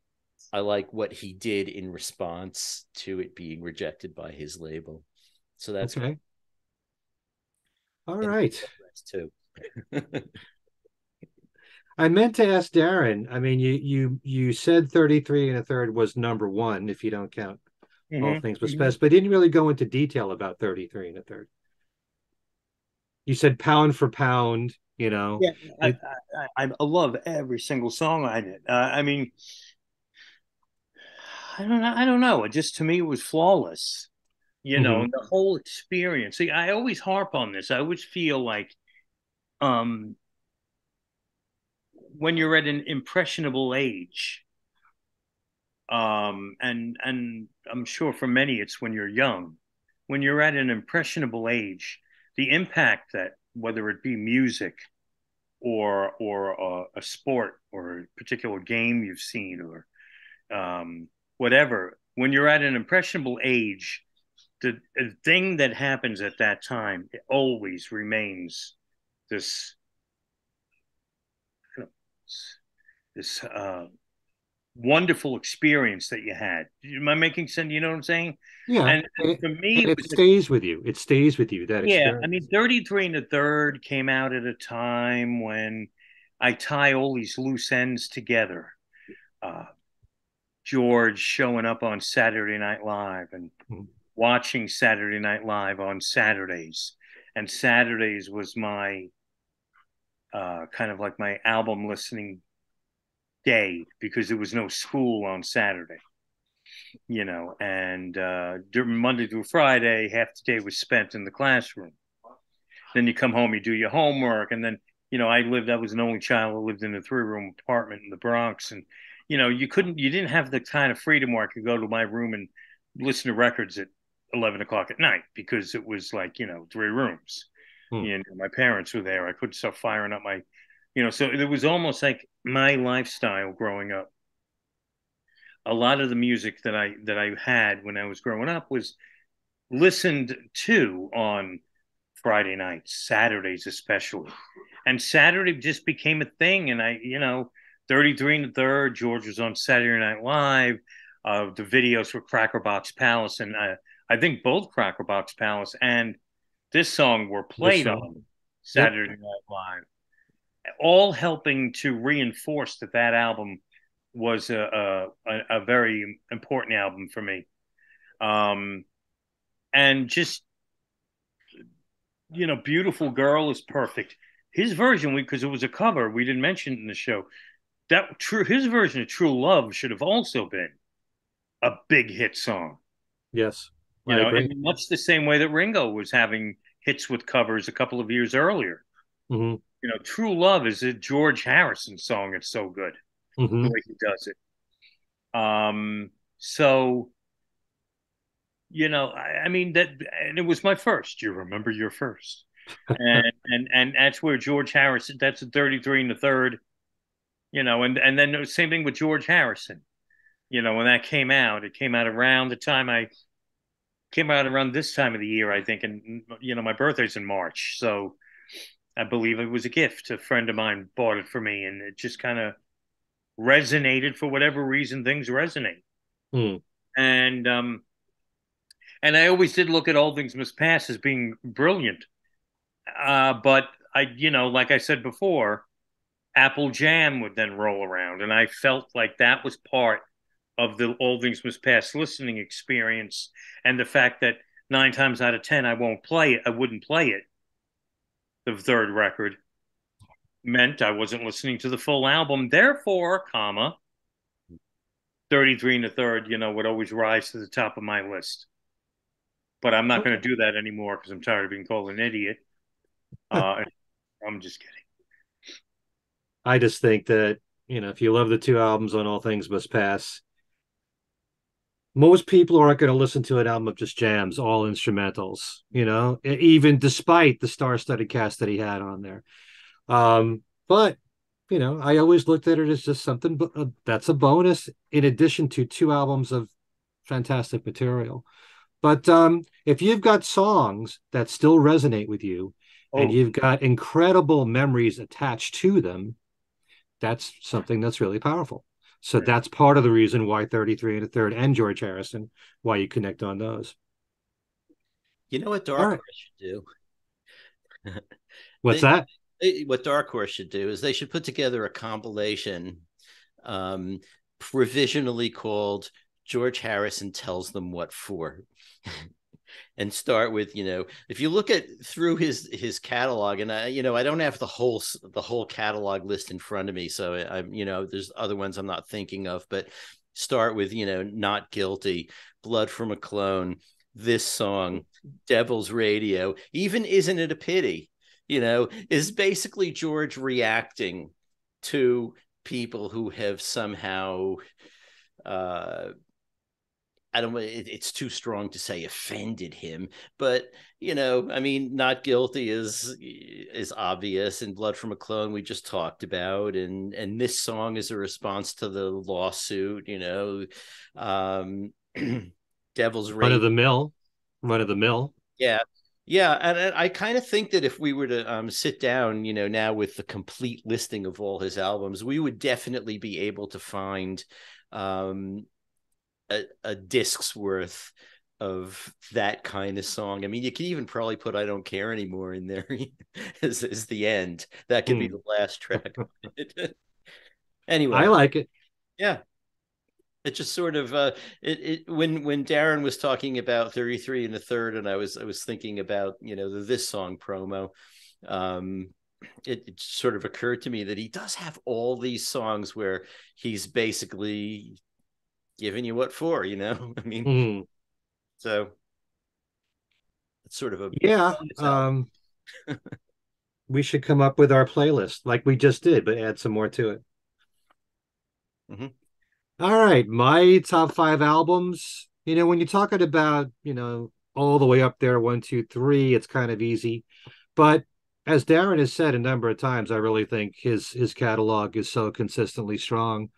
I like what he did in response to it being rejected by his label. So that's okay. All right. Too. I meant to ask Darren. I mean, you said 33 1/3 was number one, if you don't count All Things But Space, but didn't really go into detail about 33 1/3. You said pound for pound, you know. Yeah, I love every single song I did. I mean, I don't know. It just, to me, was flawless. You know, the whole experience. See, I always harp on this. I always feel like, when you're at an impressionable age, and I'm sure for many it's when you're young, when you're at an impressionable age, the impact that, whether it be music or a sport or a particular game you've seen or whatever, when you're at an impressionable age, the thing that happens at that time, it always remains this, you know, this wonderful experience that you had. Am I making sense? You know what I'm saying? Yeah. And for me, it stays with you. It stays with you. That experience. I mean, 33 1/3 came out at a time when I tie all these loose ends together. George showing up on Saturday Night Live and watching Saturday Night Live on Saturdays. And Saturdays was my kind of like my album listening day, because there was no school on Saturday, you know, and during Monday through Friday, half the day was spent in the classroom. Then you come home, you do your homework. And then, you know, I was an only child who lived in a 3-room apartment in the Bronx. And, you know, you didn't have the kind of freedom where I could go to my room and listen to records at 11 o'clock at night, because it was like, you know, 3 rooms. You know, my parents were there. I couldn't stop firing up my, you know, so it was almost like my lifestyle growing up. A lot of the music that I had when I was growing up was listened to on Friday nights, Saturdays especially. And Saturday just became a thing. And I, you know, 33 1/3, George was on Saturday Night Live. The videos for Cracker Box Palace, and I think both Cracker Box Palace and this song were played on Saturday Night Live, all helping to reinforce that that album was a very important album for me. And just, you know, Beautiful Girl is perfect. His version, because it was a cover, we didn't mention it in the show, that his version of True Love should have also been a big hit song. Yes. You know, and much the same way that Ringo was having hits with covers a couple of years earlier. Mm-hmm. You know, True Love is a George Harrison song. It's so good the way he does it. So, you know, I mean, that, and it was my first. You remember your first. and that's where George Harrison, that's a 33 1/3, you know, and then the same thing with George Harrison. You know, when that came out, it came out around the time I came out around this time of the year, I think. And, you know, my birthday's in March. So I believe it was a gift. A friend of mine bought it for me, and it just kind of resonated. For whatever reason, things resonate. And I always did look at All Things Must Pass as being brilliant. But I, you know, like I said before, Apple Jam would then roll around, and I felt like that was part of the All Things Must Pass listening experience, and the fact that 9 times out of 10 I won't play it. I wouldn't play it. The third record meant I wasn't listening to the full album. Therefore, 33 1/3, you know, would always rise to the top of my list. But I'm not going to do that anymore, because I'm tired of being called an idiot. I'm just kidding. I just think that, you know, if you love the two albums on All Things Must Pass, most people aren't going to listen to an album of just jams, all instrumentals, you know, even despite the star-studded cast that he had on there. But, you know, I always looked at it as just something that's a bonus in addition to two albums of fantastic material. But if you've got songs that still resonate with you and you've got incredible memories attached to them, that's something that's really powerful. So that's part of the reason why 33 1/3 and George Harrison, why you connect on those. You know what Dark Horse should do? What's that? What Dark Horse should do is they should put together a compilation provisionally called George Harrison Tells Them What For. And start with, you know, if you look at through his catalog, and I, you know, I don't have the whole catalog list in front of me, so I'm, you know, there's other ones I'm not thinking of, but start with, you know, Not Guilty, Blood From a Clone, this song, Devil's Radio, even Isn't It a Pity, you know, is basically George reacting to people who have somehow, I don't. It's too strong to say offended him, but you know, I mean, Not Guilty is obvious, and Blood From a Clone we just talked about, and this song is a response to the lawsuit, you know, Devil's Ring. Run of the Mill. run of the mill. Yeah. Yeah. And I kind of think that if we were to sit down, you know, now with the complete listing of all his albums, we would definitely be able to find a disc's worth of that kind of song. I mean, you could even probably put I Don't Care Anymore in there as the end. That could be the last track. Anyway. I like it. Yeah. It just sort of when Darren was talking about 33 1/3, and I was thinking about, you know, this song promo, it sort of occurred to me that he does have all these songs where he's basically giving you what for, you know. I mean, so it's sort of a we should come up with our playlist like we just did, but add some more to it. Mm-hmm. All right, my top 5 albums. You know, when you're talking about, you know, all the way up there, 1, 2, 3, it's kind of easy. But as Darren has said a number of times, I really think his catalog is so consistently strong.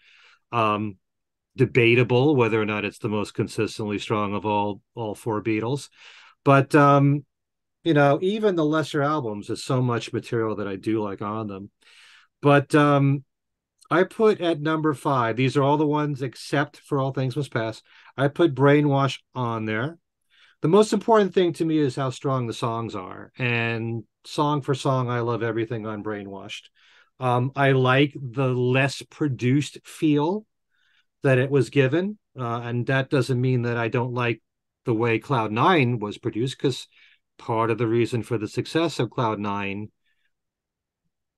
Debatable whether or not it's the most consistently strong of all 4 Beatles. But, you know, even the lesser albums, there's so much material that I do like on them. But, I put at number 5, these are all the ones except for All Things Must Pass. I put Brainwash on there. The most important thing to me is how strong the songs are. And song for song, I love everything on Brainwashed. I like the less produced feel that it was given. And that doesn't mean that I don't like the way Cloud 9 was produced, because part of the reason for the success of Cloud 9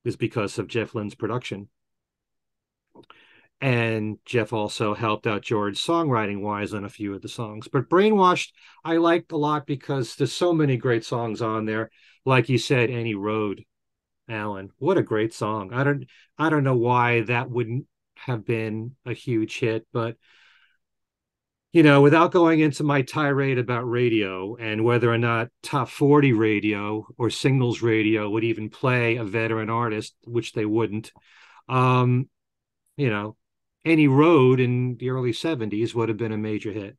is because of Jeff Lynne's production. And Jeff also helped out George songwriting-wise on a few of the songs. But Brainwashed, I liked a lot because there's so many great songs on there. Like you said, Any Road, Alan. What a great song. I don't know why that wouldn't have been a huge hit. But, you know, without going into my tirade about radio and whether or not top 40 radio or singles radio would even play a veteran artist, which they wouldn't, you know, Any Road in the early 70s would have been a major hit.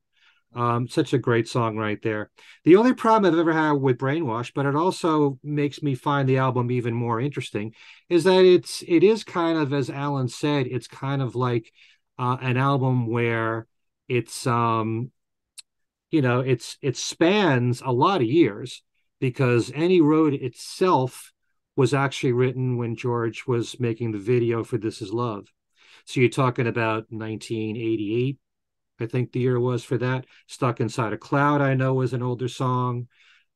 Such a great song right there. The only problem I've ever had with Brainwash, but it also makes me find the album even more interesting, is that it is kind of, as Alan said, it's kind of like an album where it's, you know, it spans a lot of years, because Any Road itself was actually written when George was making the video for This Is Love. So you're talking about 1988, I think the year was for that. Stuck Inside a Cloud, I know, was an older song.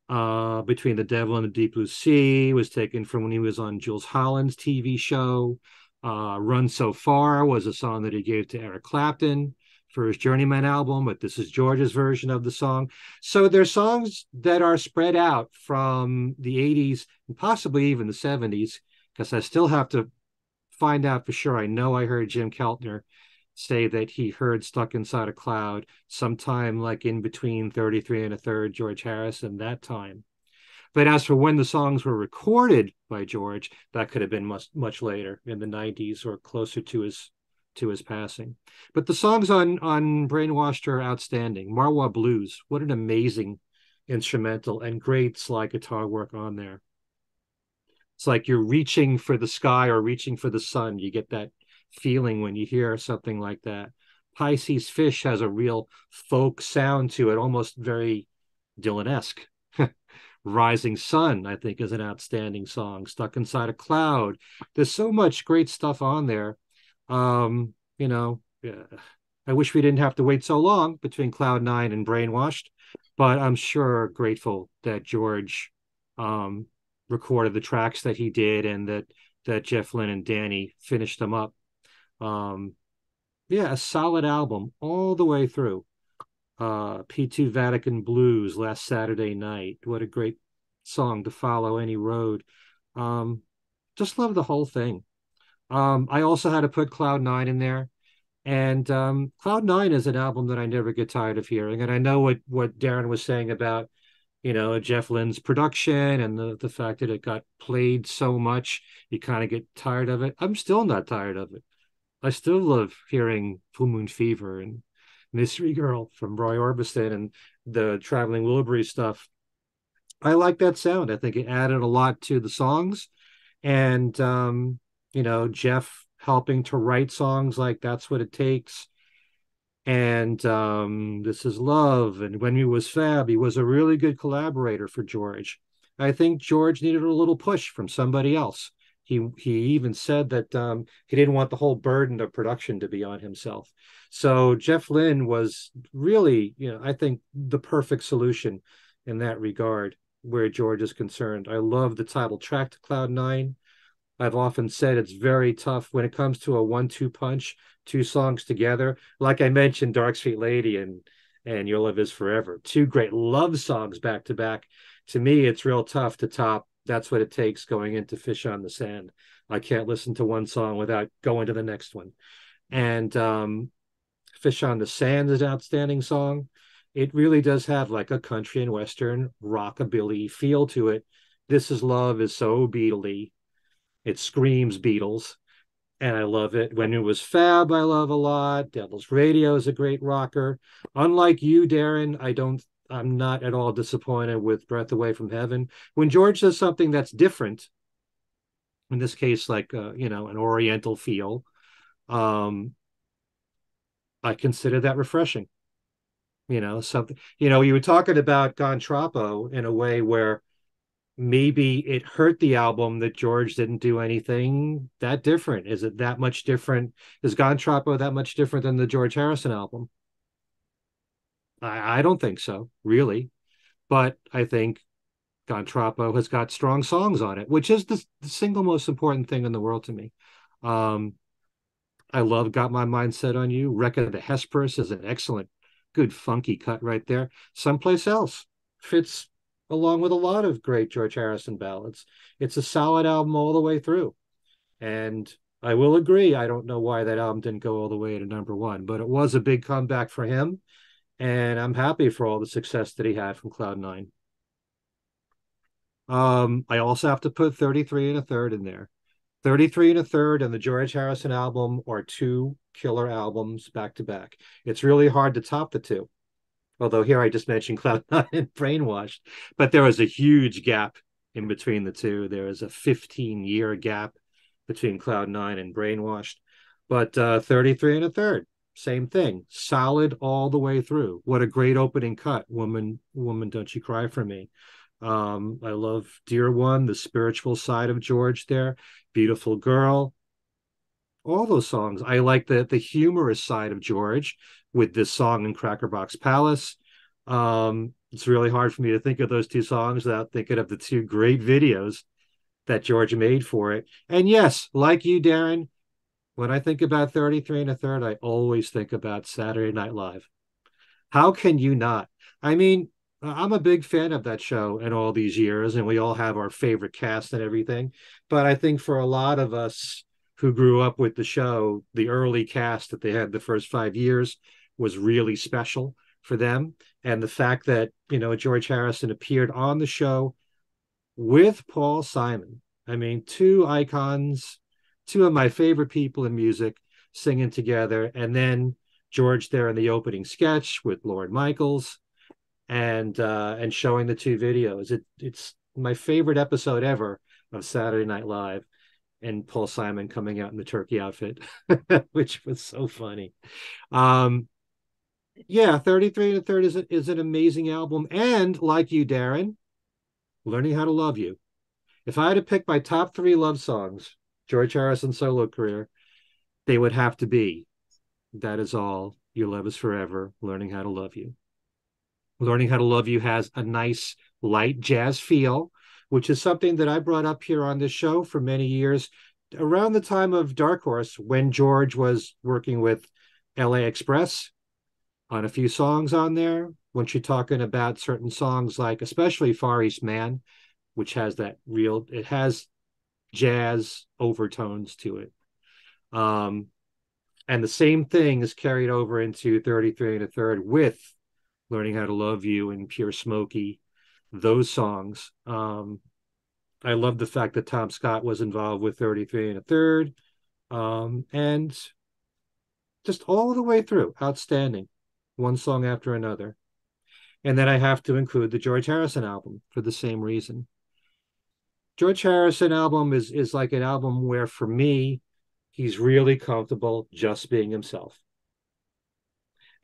Between the Devil and the Deep Blue Sea was taken from when he was on Jules Holland's TV show. Run So Far was a song that he gave to Eric Clapton for his Journeyman album, but this is George's version of the song. So there's songs that are spread out from the 80s and possibly even the 70s, because I still have to find out for sure. I know I heard Jim Keltner say that he heard Stuck Inside a Cloud sometime like in between 33 1/3, George Harrison, that time. But as for when the songs were recorded by George, that could have been much later in the 90s or closer to his passing. But the songs on Brainwashed are outstanding. Marwah Blues, what an amazing instrumental, and great slide guitar work on there. It's like you're reaching for the sky or reaching for the sun. You get that feeling when you hear something like that. Pisces Fish has a real folk sound to it, almost very Dylan-esque. Rising Sun, I think, is an outstanding song. Stuck Inside a Cloud. There's so much great stuff on there. You know, I wish we didn't have to wait so long between Cloud 9 and Brainwashed, but I'm sure grateful that George recorded the tracks that he did, and that Jeff Lynne and Danny finished them up. Yeah, a solid album all the way through. P2 Vatican Blues, Last Saturday Night. What a great song to follow Any Road. Just love the whole thing. I also had to put Cloud 9 in there. And Cloud 9 is an album that I never get tired of hearing. And I know what Darren was saying about, you know, Jeff Lynne's production and the fact that it got played so much, you kind of get tired of it. I'm still not tired of it. I still love hearing Full Moon Fever and Mystery Girl from Roy Orbison and the Traveling Wilburys stuff. I like that sound. I think it added a lot to the songs, and you know, Jeff helping to write songs like That's What It Takes and This Is Love and When He Was Fab. He was a really good collaborator for George. I think George needed a little push from somebody else. He even said that he didn't want the whole burden of production to be on himself. So Jeff Lynne was really, you know, I think the perfect solution in that regard where George is concerned. I love the title track to Cloud Nine. I've often said it's very tough when it comes to a 1-2 punch, two songs together. Like I mentioned, Dark Sweet Lady and Your Love Is Forever, two great love songs back to back. To me, it's real tough to top That's What It Takes going into Fish on the Sand. I can't listen to one song without going to the next one. And Fish on the Sand is an outstanding song. It really does have like a country and Western rockabilly feel to it. This Is Love is so Beatley. It screams Beatles, and I love it. When It Was Fab, I love a lot. Devil's Radio is a great rocker. Unlike you, Darren, I'm not at all disappointed with Breath Away from Heaven. When George does something that's different, in this case, like, you know, an Oriental feel, I consider that refreshing. You know, something, you know, you were talking about Gon Troppo in a way where maybe it hurt the album that George didn't do anything that different. Is it that much different? Is Gon Troppo that much different than the George Harrison album? I don't think so, really. But I think Gon Troppo has got strong songs on it, which is the single most important thing in the world to me. I love Got My Mind Set on You. Record of the Hesperus is an excellent, good, funky cut right there. Someplace Else fits along with a lot of great George Harrison ballads. It's a solid album all the way through. And I will agree, I don't know why that album didn't go all the way to #1, but it was a big comeback for him. And I'm happy for all the success that he had from Cloud Nine. I also have to put 33 1/3 in there. 33 1/3 and the George Harrison album are two killer albums back to back. It's really hard to top the two. Although here I just mentioned Cloud Nine and Brainwashed, but there was a huge gap in between the two. There is a 15-year gap between Cloud Nine and Brainwashed, but 33 1/3. Same thing, solid all the way through. What a great opening cut, Woman, Don't You Cry For Me. I love Dear One, the spiritual side of George there. Beautiful Girl, all those songs. I like the humorous side of George with this song in Cracker Box Palace. It's really hard for me to think of those two songs without thinking of the two great videos that George made for it. And yes, like you, Darren, when I think about 33 1/3, I always think about Saturday Night Live. How can you not? I mean, I'm a big fan of that show in all these years, and we all have our favorite cast and everything. But I think for a lot of us who grew up with the show, the early cast that they had the first 5 years was really special for them. And the fact that, you know, George Harrison appeared on the show with Paul Simon. I mean, two icons, two of my favorite people in music singing together. And then George there in the opening sketch with Lorne Michaels and showing the two videos. It's my favorite episode ever of Saturday Night Live, and Paul Simon coming out in the turkey outfit, which was so funny. Yeah, 33 1/3 is an amazing album. And like you, Darren, Learning How to Love You. If I had to pick my top 3 love songs, George Harrison's solo career, they would have to be That Is All, Your Love Is Forever, Learning How to Love You. Learning How to Love You has a nice light jazz feel, which is something that I brought up here on this show for many years around the time of Dark Horse, when George was working with LA Express on a few songs on there. When you're talking about certain songs, like especially Far East Man, which has that real, it has jazz overtones to it, and the same thing is carried over into 33 1/3 with Learning How to Love You and Pure Smokey, those songs. I love the fact that Tom Scott was involved with 33 1/3, and just all the way through, outstanding, one song after another. And then I have to include the George Harrison album for the same reason. George Harrison album is like an album where, for me, he's really comfortable just being himself.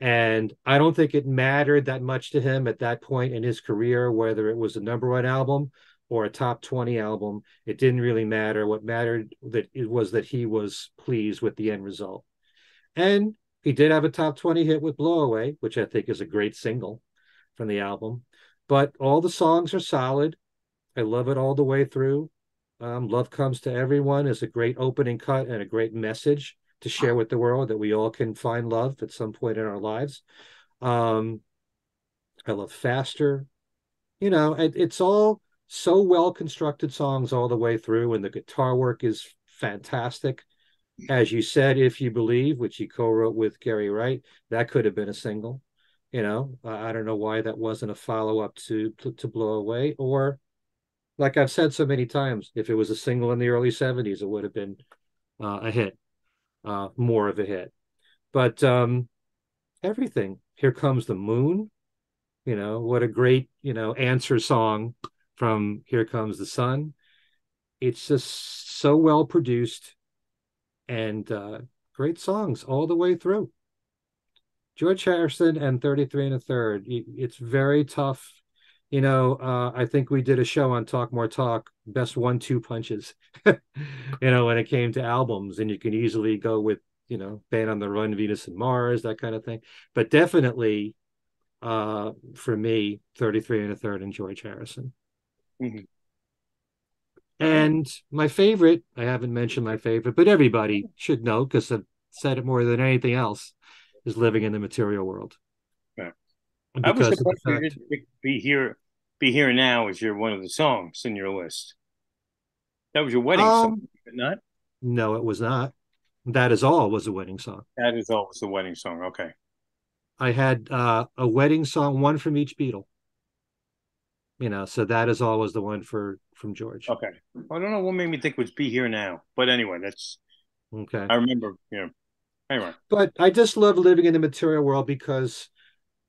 And I don't think it mattered that much to him at that point in his career, whether it was a #1 album or a top 20 album. It didn't really matter. What mattered was that he was pleased with the end result. And he did have a top 20 hit with Blow Away, which I think is a great single from the album. But all the songs are solid. I love it all the way through. Love Comes to Everyone is a great opening cut and a great message to share with the world that we all can find love at some point in our lives. I love Faster. You know, it's all so well-constructed songs all the way through, and the guitar work is fantastic. As you said, If You Believe, which he co-wrote with Gary Wright, that could have been a single. You know, I don't know why that wasn't a follow-up to Blow Away. Or, like I've said so many times, if it was a single in the early 70s, it would have been a hit. More of a hit. But everything. Here Comes the Moon, you know, what a great, you know, answer song from Here Comes the Sun. It's just so well produced, and great songs all the way through. George Harrison and 33 1/3. It's very tough. You know, I think we did a show on Talk More Talk, best 1-2 punches, you know, when it came to albums, and you can easily go with, you know, Band on the Run, Venus and Mars, that kind of thing. But definitely for me, 33 1/3 and George Harrison. Mm-hmm. And my favorite, I haven't mentioned my favorite, but everybody should know because I've said it more than anything else, is Living in the Material World. Yeah. I was surprised you didn't Be Here Now is one of the songs in your list. That was your wedding song, but not? No, it was not. That Is All was a wedding song. That Is All was the wedding song. Okay. I had a wedding song, one from each Beatle. You know, so That Is All was the one from George. Okay. I don't know what made me think it was Be Here Now. But anyway, that's okay. I remember, you know. Anyway. But I just love Living in the Material World because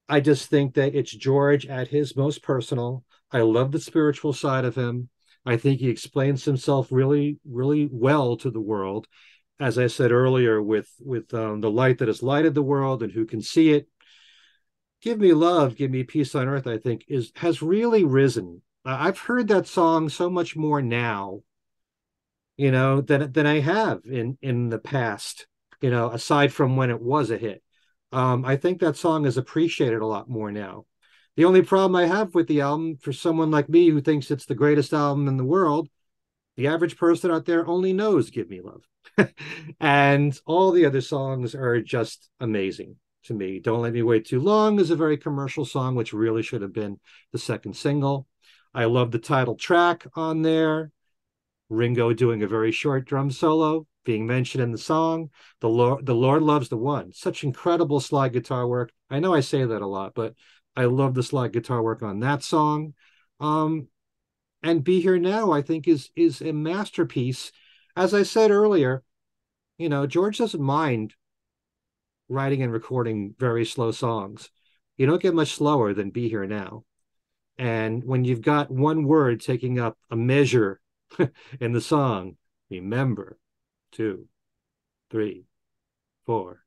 I just think that it's George at his most personal. I love the spiritual side of him. I think he explains himself really, really well to the world. As I said earlier, with the light that has lighted the world and who can see it. Give me love, give me peace on earth, I think, has really risen. I've heard that song so much more now, you know, than I have in the past, you know, aside from when it was a hit. I think that song is appreciated a lot more now. The only problem I have with the album, for someone like me who thinks it's the greatest album in the world, the average person out there only knows Give Me Love. And all the other songs are just amazing to me. Don't Let Me Wait Too Long is a very commercial song, which really should have been the second single. I love the title track on there. Ringo doing a very short drum solo, being mentioned in the song. The Lord Loves the One. Such incredible slide guitar work. I know I say that a lot, but I love the slide guitar work on that song. And Be Here Now, I think, is a masterpiece. As I said earlier, you know, George doesn't mind writing and recording very slow songs. You don't get much slower than Be Here Now. And when you've got one word taking up a measure in the song, remember, 2, 3, 4,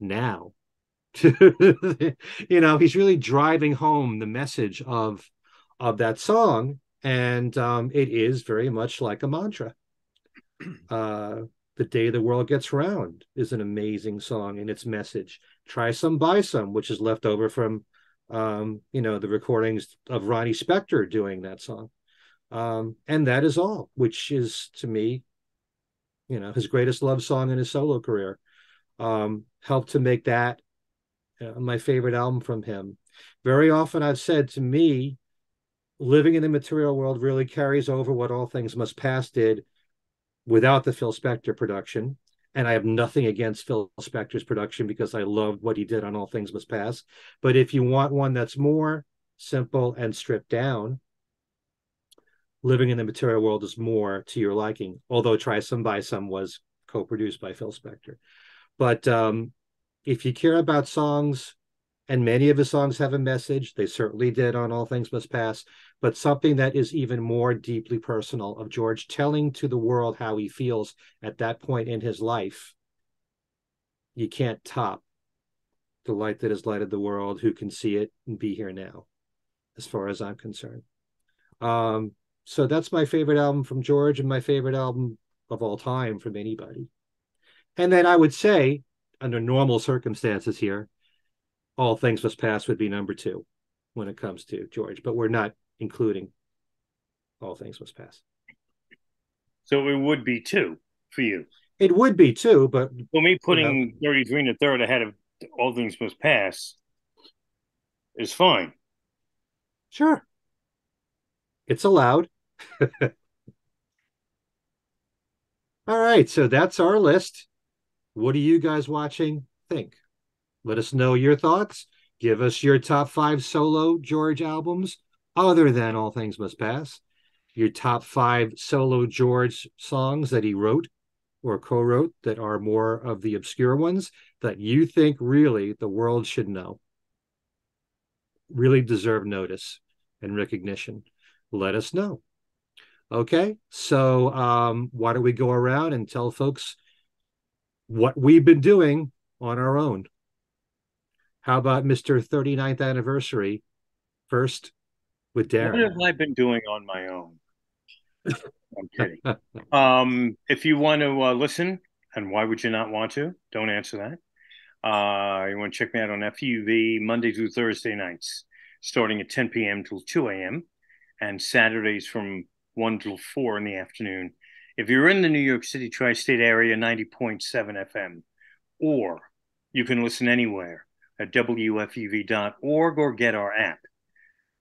now. You know, he's really driving home the message of that song, and it is very much like a mantra. The Day the World Gets Round is an amazing song in its message. Try Some, Buy Some, which is left over from, you know, the recordings of Ronnie Spector doing that song. And That Is All, which is, to me, you know, his greatest love song in his solo career. Helped to make that my favorite album from him. Very often I've said, to me, Living in the Material World really carries over what All Things Must Pass did without the Phil Spector production. And I have nothing against Phil Spector's production because I loved what he did on All Things Must Pass. But if you want one that's more simple and stripped down, Living in the Material World is more to your liking, although Try Some, Buy Some was co-produced by Phil Spector. But if you care about songs And many of his songs have a message. They certainly did on All Things Must Pass, but something that is even more deeply personal, of George telling to the world how he feels at that point in his life. You can't top the light that has lighted the world, who can see it and be here now, as far as I'm concerned. So that's my favorite album from George, and my favorite album of all time from anybody. And then I would say, under normal circumstances here, All Things Must Pass would be number two when it comes to George, but we're not including All Things Must Pass. So it would be two for you. It would be two, but... for me, putting 33 and a third ahead of All Things Must Pass is fine. Sure. It's allowed. All right, so that's our list. What do you guys watching think? Let us know your thoughts. Give us your top 5 solo George albums other than All Things Must Pass. Your top 5 solo George songs that he wrote or co-wrote that are more of the obscure ones that you think really the world should know, really deserve notice and recognition. Let us know. Okay, so why don't we go around and tell folks what we've been doing on our own. How about Mr. 39th Anniversary first with Darren? What have I been doing on my own? I'm kidding. If you want to listen, and why would you not want to? Don't answer that. You want to check me out on FUV Monday through Thursday nights, starting at 10 p.m. till 2 a.m. and Saturdays from 1 till 4 in the afternoon. If you're in the New York City tri-state area, 90.7 FM, or you can listen anywhere at WFUV.org or get our app.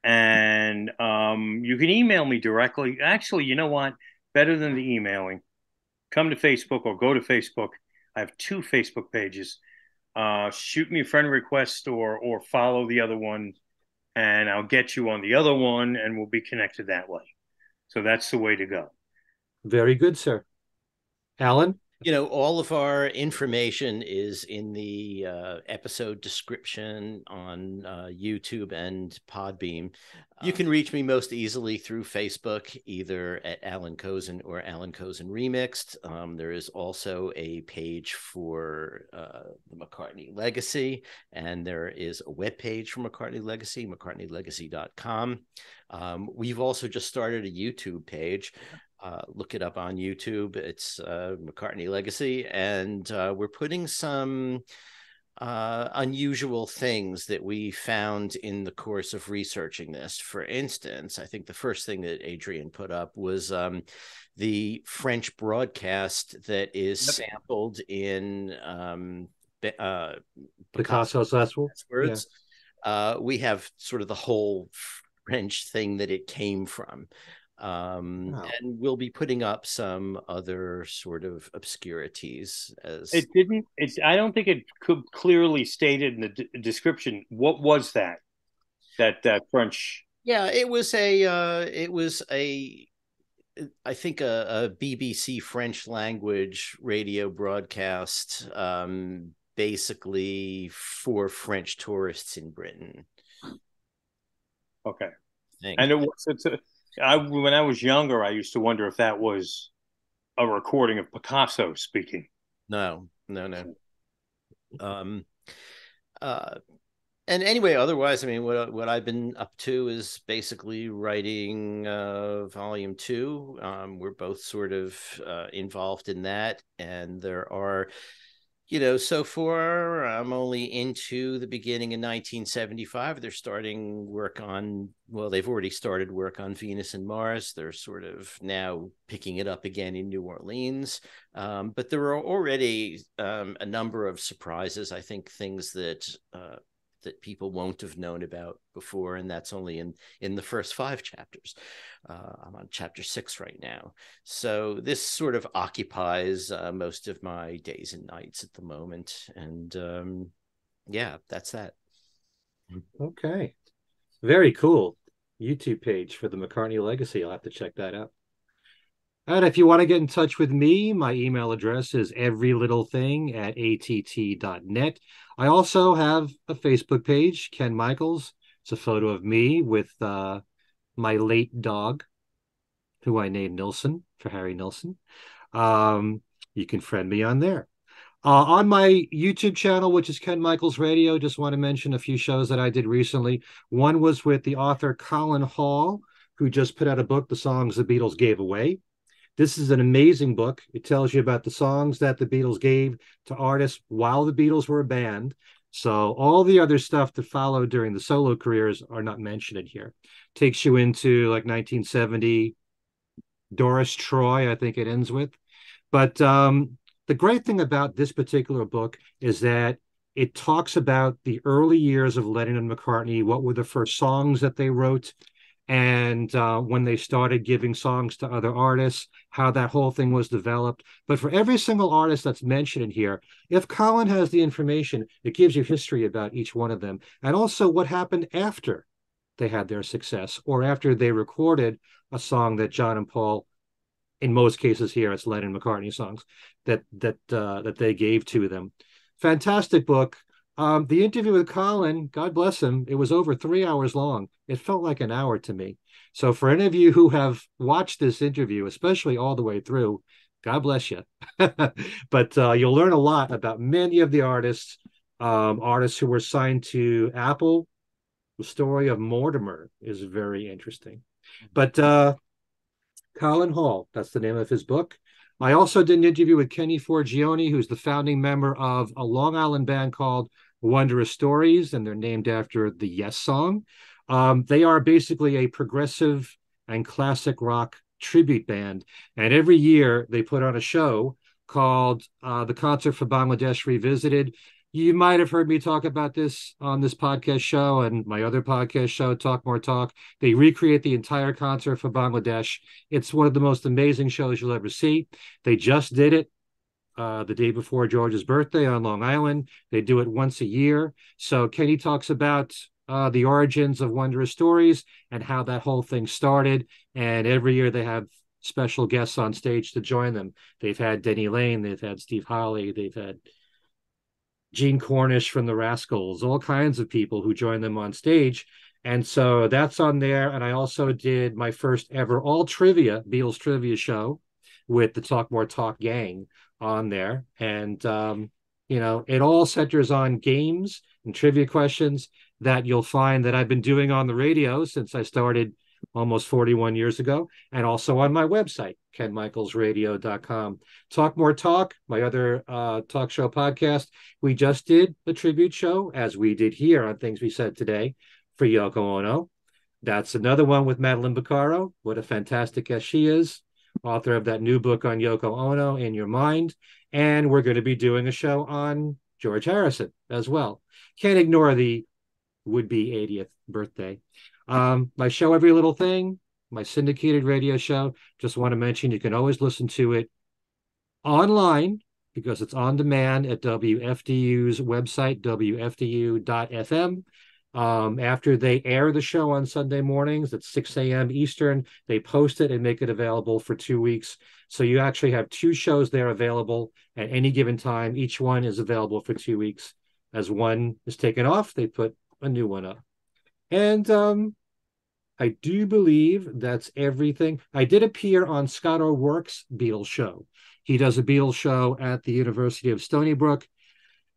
And you can email me directly. Actually, you know what? Better than the emailing. Come to Facebook or go to Facebook. I have 2 Facebook pages. Shoot me a friend request or follow the other one, and I'll get you on the other one, and we'll be connected that way. So that's the way to go. Very good, sir. Alan? You know, all of our information is in the episode description on YouTube and Podbeam. You can reach me most easily through Facebook, either at Alan Cozen or Alan Cozen Remixed. There is also a page for the McCartney Legacy, and there is a webpage for McCartney Legacy, mccartneylegacy.com. We've also just started a YouTube page. Look it up on YouTube. It's McCartney Legacy, and we're putting some unusual things that we found in the course of researching this. For instance, I think the first thing that Adrian put up was the French broadcast that is sampled in Picasso's Last Words. Yeah. We have sort of the whole French thing that it came from. And we'll be putting up some other sort of obscurities as it didn't. I don't think it could clearly stated in the description. What was that? That French? Yeah, it was a. I think a BBC French language radio broadcast, basically for French tourists in Britain. Okay, and it was. When I was younger, I used to wonder if that was a recording of Picasso speaking. No. And anyway, otherwise, I mean, what I've been up to is basically writing Volume 2. We're both sort of involved in that, and there are. You know, so far, I'm only into the beginning of 1975. They're starting work on, well, they've already started work on Venus and Mars. They're sort of now picking it up again in New Orleans. But there are already a number of surprises, I think, things that that people won't have known about before, and that's only in the first 5 chapters. I'm on chapter 6 right now. So this sort of occupies most of my days and nights at the moment. And yeah, that's that. Okay. Very cool. YouTube page for the McCartney Legacy. I'll have to check that out. And if you want to get in touch with me, my email address is everylittlething@att.net. I also have a Facebook page, Ken Michaels. It's a photo of me with my late dog, who I named Nilsson for Harry Nilsson. You can friend me on there. On my YouTube channel, which is Ken Michaels Radio, just want to mention a few shows that I did recently. One was with the author Colin Hall, who just put out a book, The Songs the Beatles Gave Away. This is an amazing book. It tells you about the songs that the Beatles gave to artists while the Beatles were a band. So all the other stuff that followed during the solo careers are not mentioned here. Takes you into like 1970, Doris Troy, I think it ends with. But the great thing about this particular book is that it talks about the early years of Lennon and McCartney, what were the first songs that they wrote, and when they started giving songs to other artists, how that whole thing was developed. But for every single artist that's mentioned in here, if Colin has the information, it gives you history about each one of them, and also what happened after they had their success or after they recorded a song that John and Paul, in most cases here, it's Lennon McCartney songs that they gave to them. Fantastic book. The interview with Colin, God bless him, it was over 3 hours long. It felt like an hour to me. So for any of you who have watched this interview, especially all the way through, God bless you. But you'll learn a lot about many of the artists, who were signed to Apple. The story of Mortimer is very interesting. But Colin Hall, that's the name of his book. I also did an interview with Kenny Forgione, who's the founding member of a Long Island band called Wondrous Stories, and they're named after the Yes song. They are basically a progressive and classic rock tribute band, and every year they put on a show called The Concert for Bangladesh Revisited. You might have heard me talk about this on this podcast show and my other podcast show, Talk More Talk. They recreate the entire concert for Bangladesh. It's one of the most amazing shows you'll ever see. They just did it the day before George's birthday on Long Island. They do it once a year. So Kenny talks about the origins of Wondrous Stories and how that whole thing started. And every year they have special guests on stage to join them. They've had Denny Lane. They've had Steve Holley. They've had Gene Cornish from the Rascals, all kinds of people who join them on stage. And so that's on there. And I also did my first ever Beatles trivia show with the Talk More Talk gang on there. And, you know, it all centers on games and trivia questions that you'll find that I've been doing on the radio since I started almost 41 years ago, and also on my website, kenmichaelsradio.com. Talk More Talk, my other talk show podcast. We just did the tribute show, as we did here on Things We Said Today, for Yoko Ono. That's another one with Madeline Beccaro. What a fantastic guest she is, author of that new book on Yoko Ono, In Your Mind. And we're going to be doing a show on George Harrison as well. Can't ignore the would-be 80th birthday. My show, Every Little Thing, my syndicated radio show, just want to mention you can always listen to it online because it's on demand at WFDU's website, wfdu.fm. After they air the show on Sunday mornings at 6 a.m. Eastern, they post it and make it available for 2 weeks. So you actually have two shows there available at any given time. Each one is available for 2 weeks. As one is taken off, they put a new one up. And I do believe that's everything. I did appear on Scott O'Rourke's Beatles show. He does a Beatles show at the University of Stony Brook,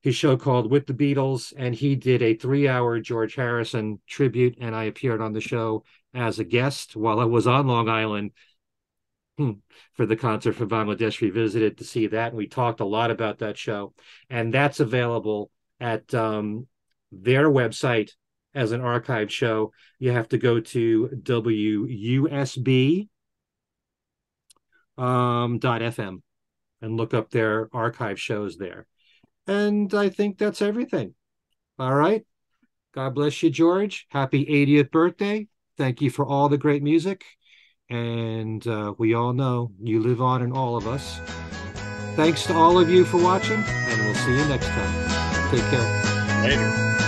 his show called With the Beatles, and he did a 3-hour George Harrison tribute, and I appeared on the show as a guest while I was on Long Island for the Concert for Bangladesh Revisited to see that, and we talked a lot about that show. And that's available at their website, as an archive show. You have to go to WUSB.FM and look up their archive shows there. And I think that's everything. All right. God bless you, George. Happy 80th birthday. Thank you for all the great music. And we all know you live on in all of us. Thanks to all of you for watching, and we'll see you next time. Take care. Later.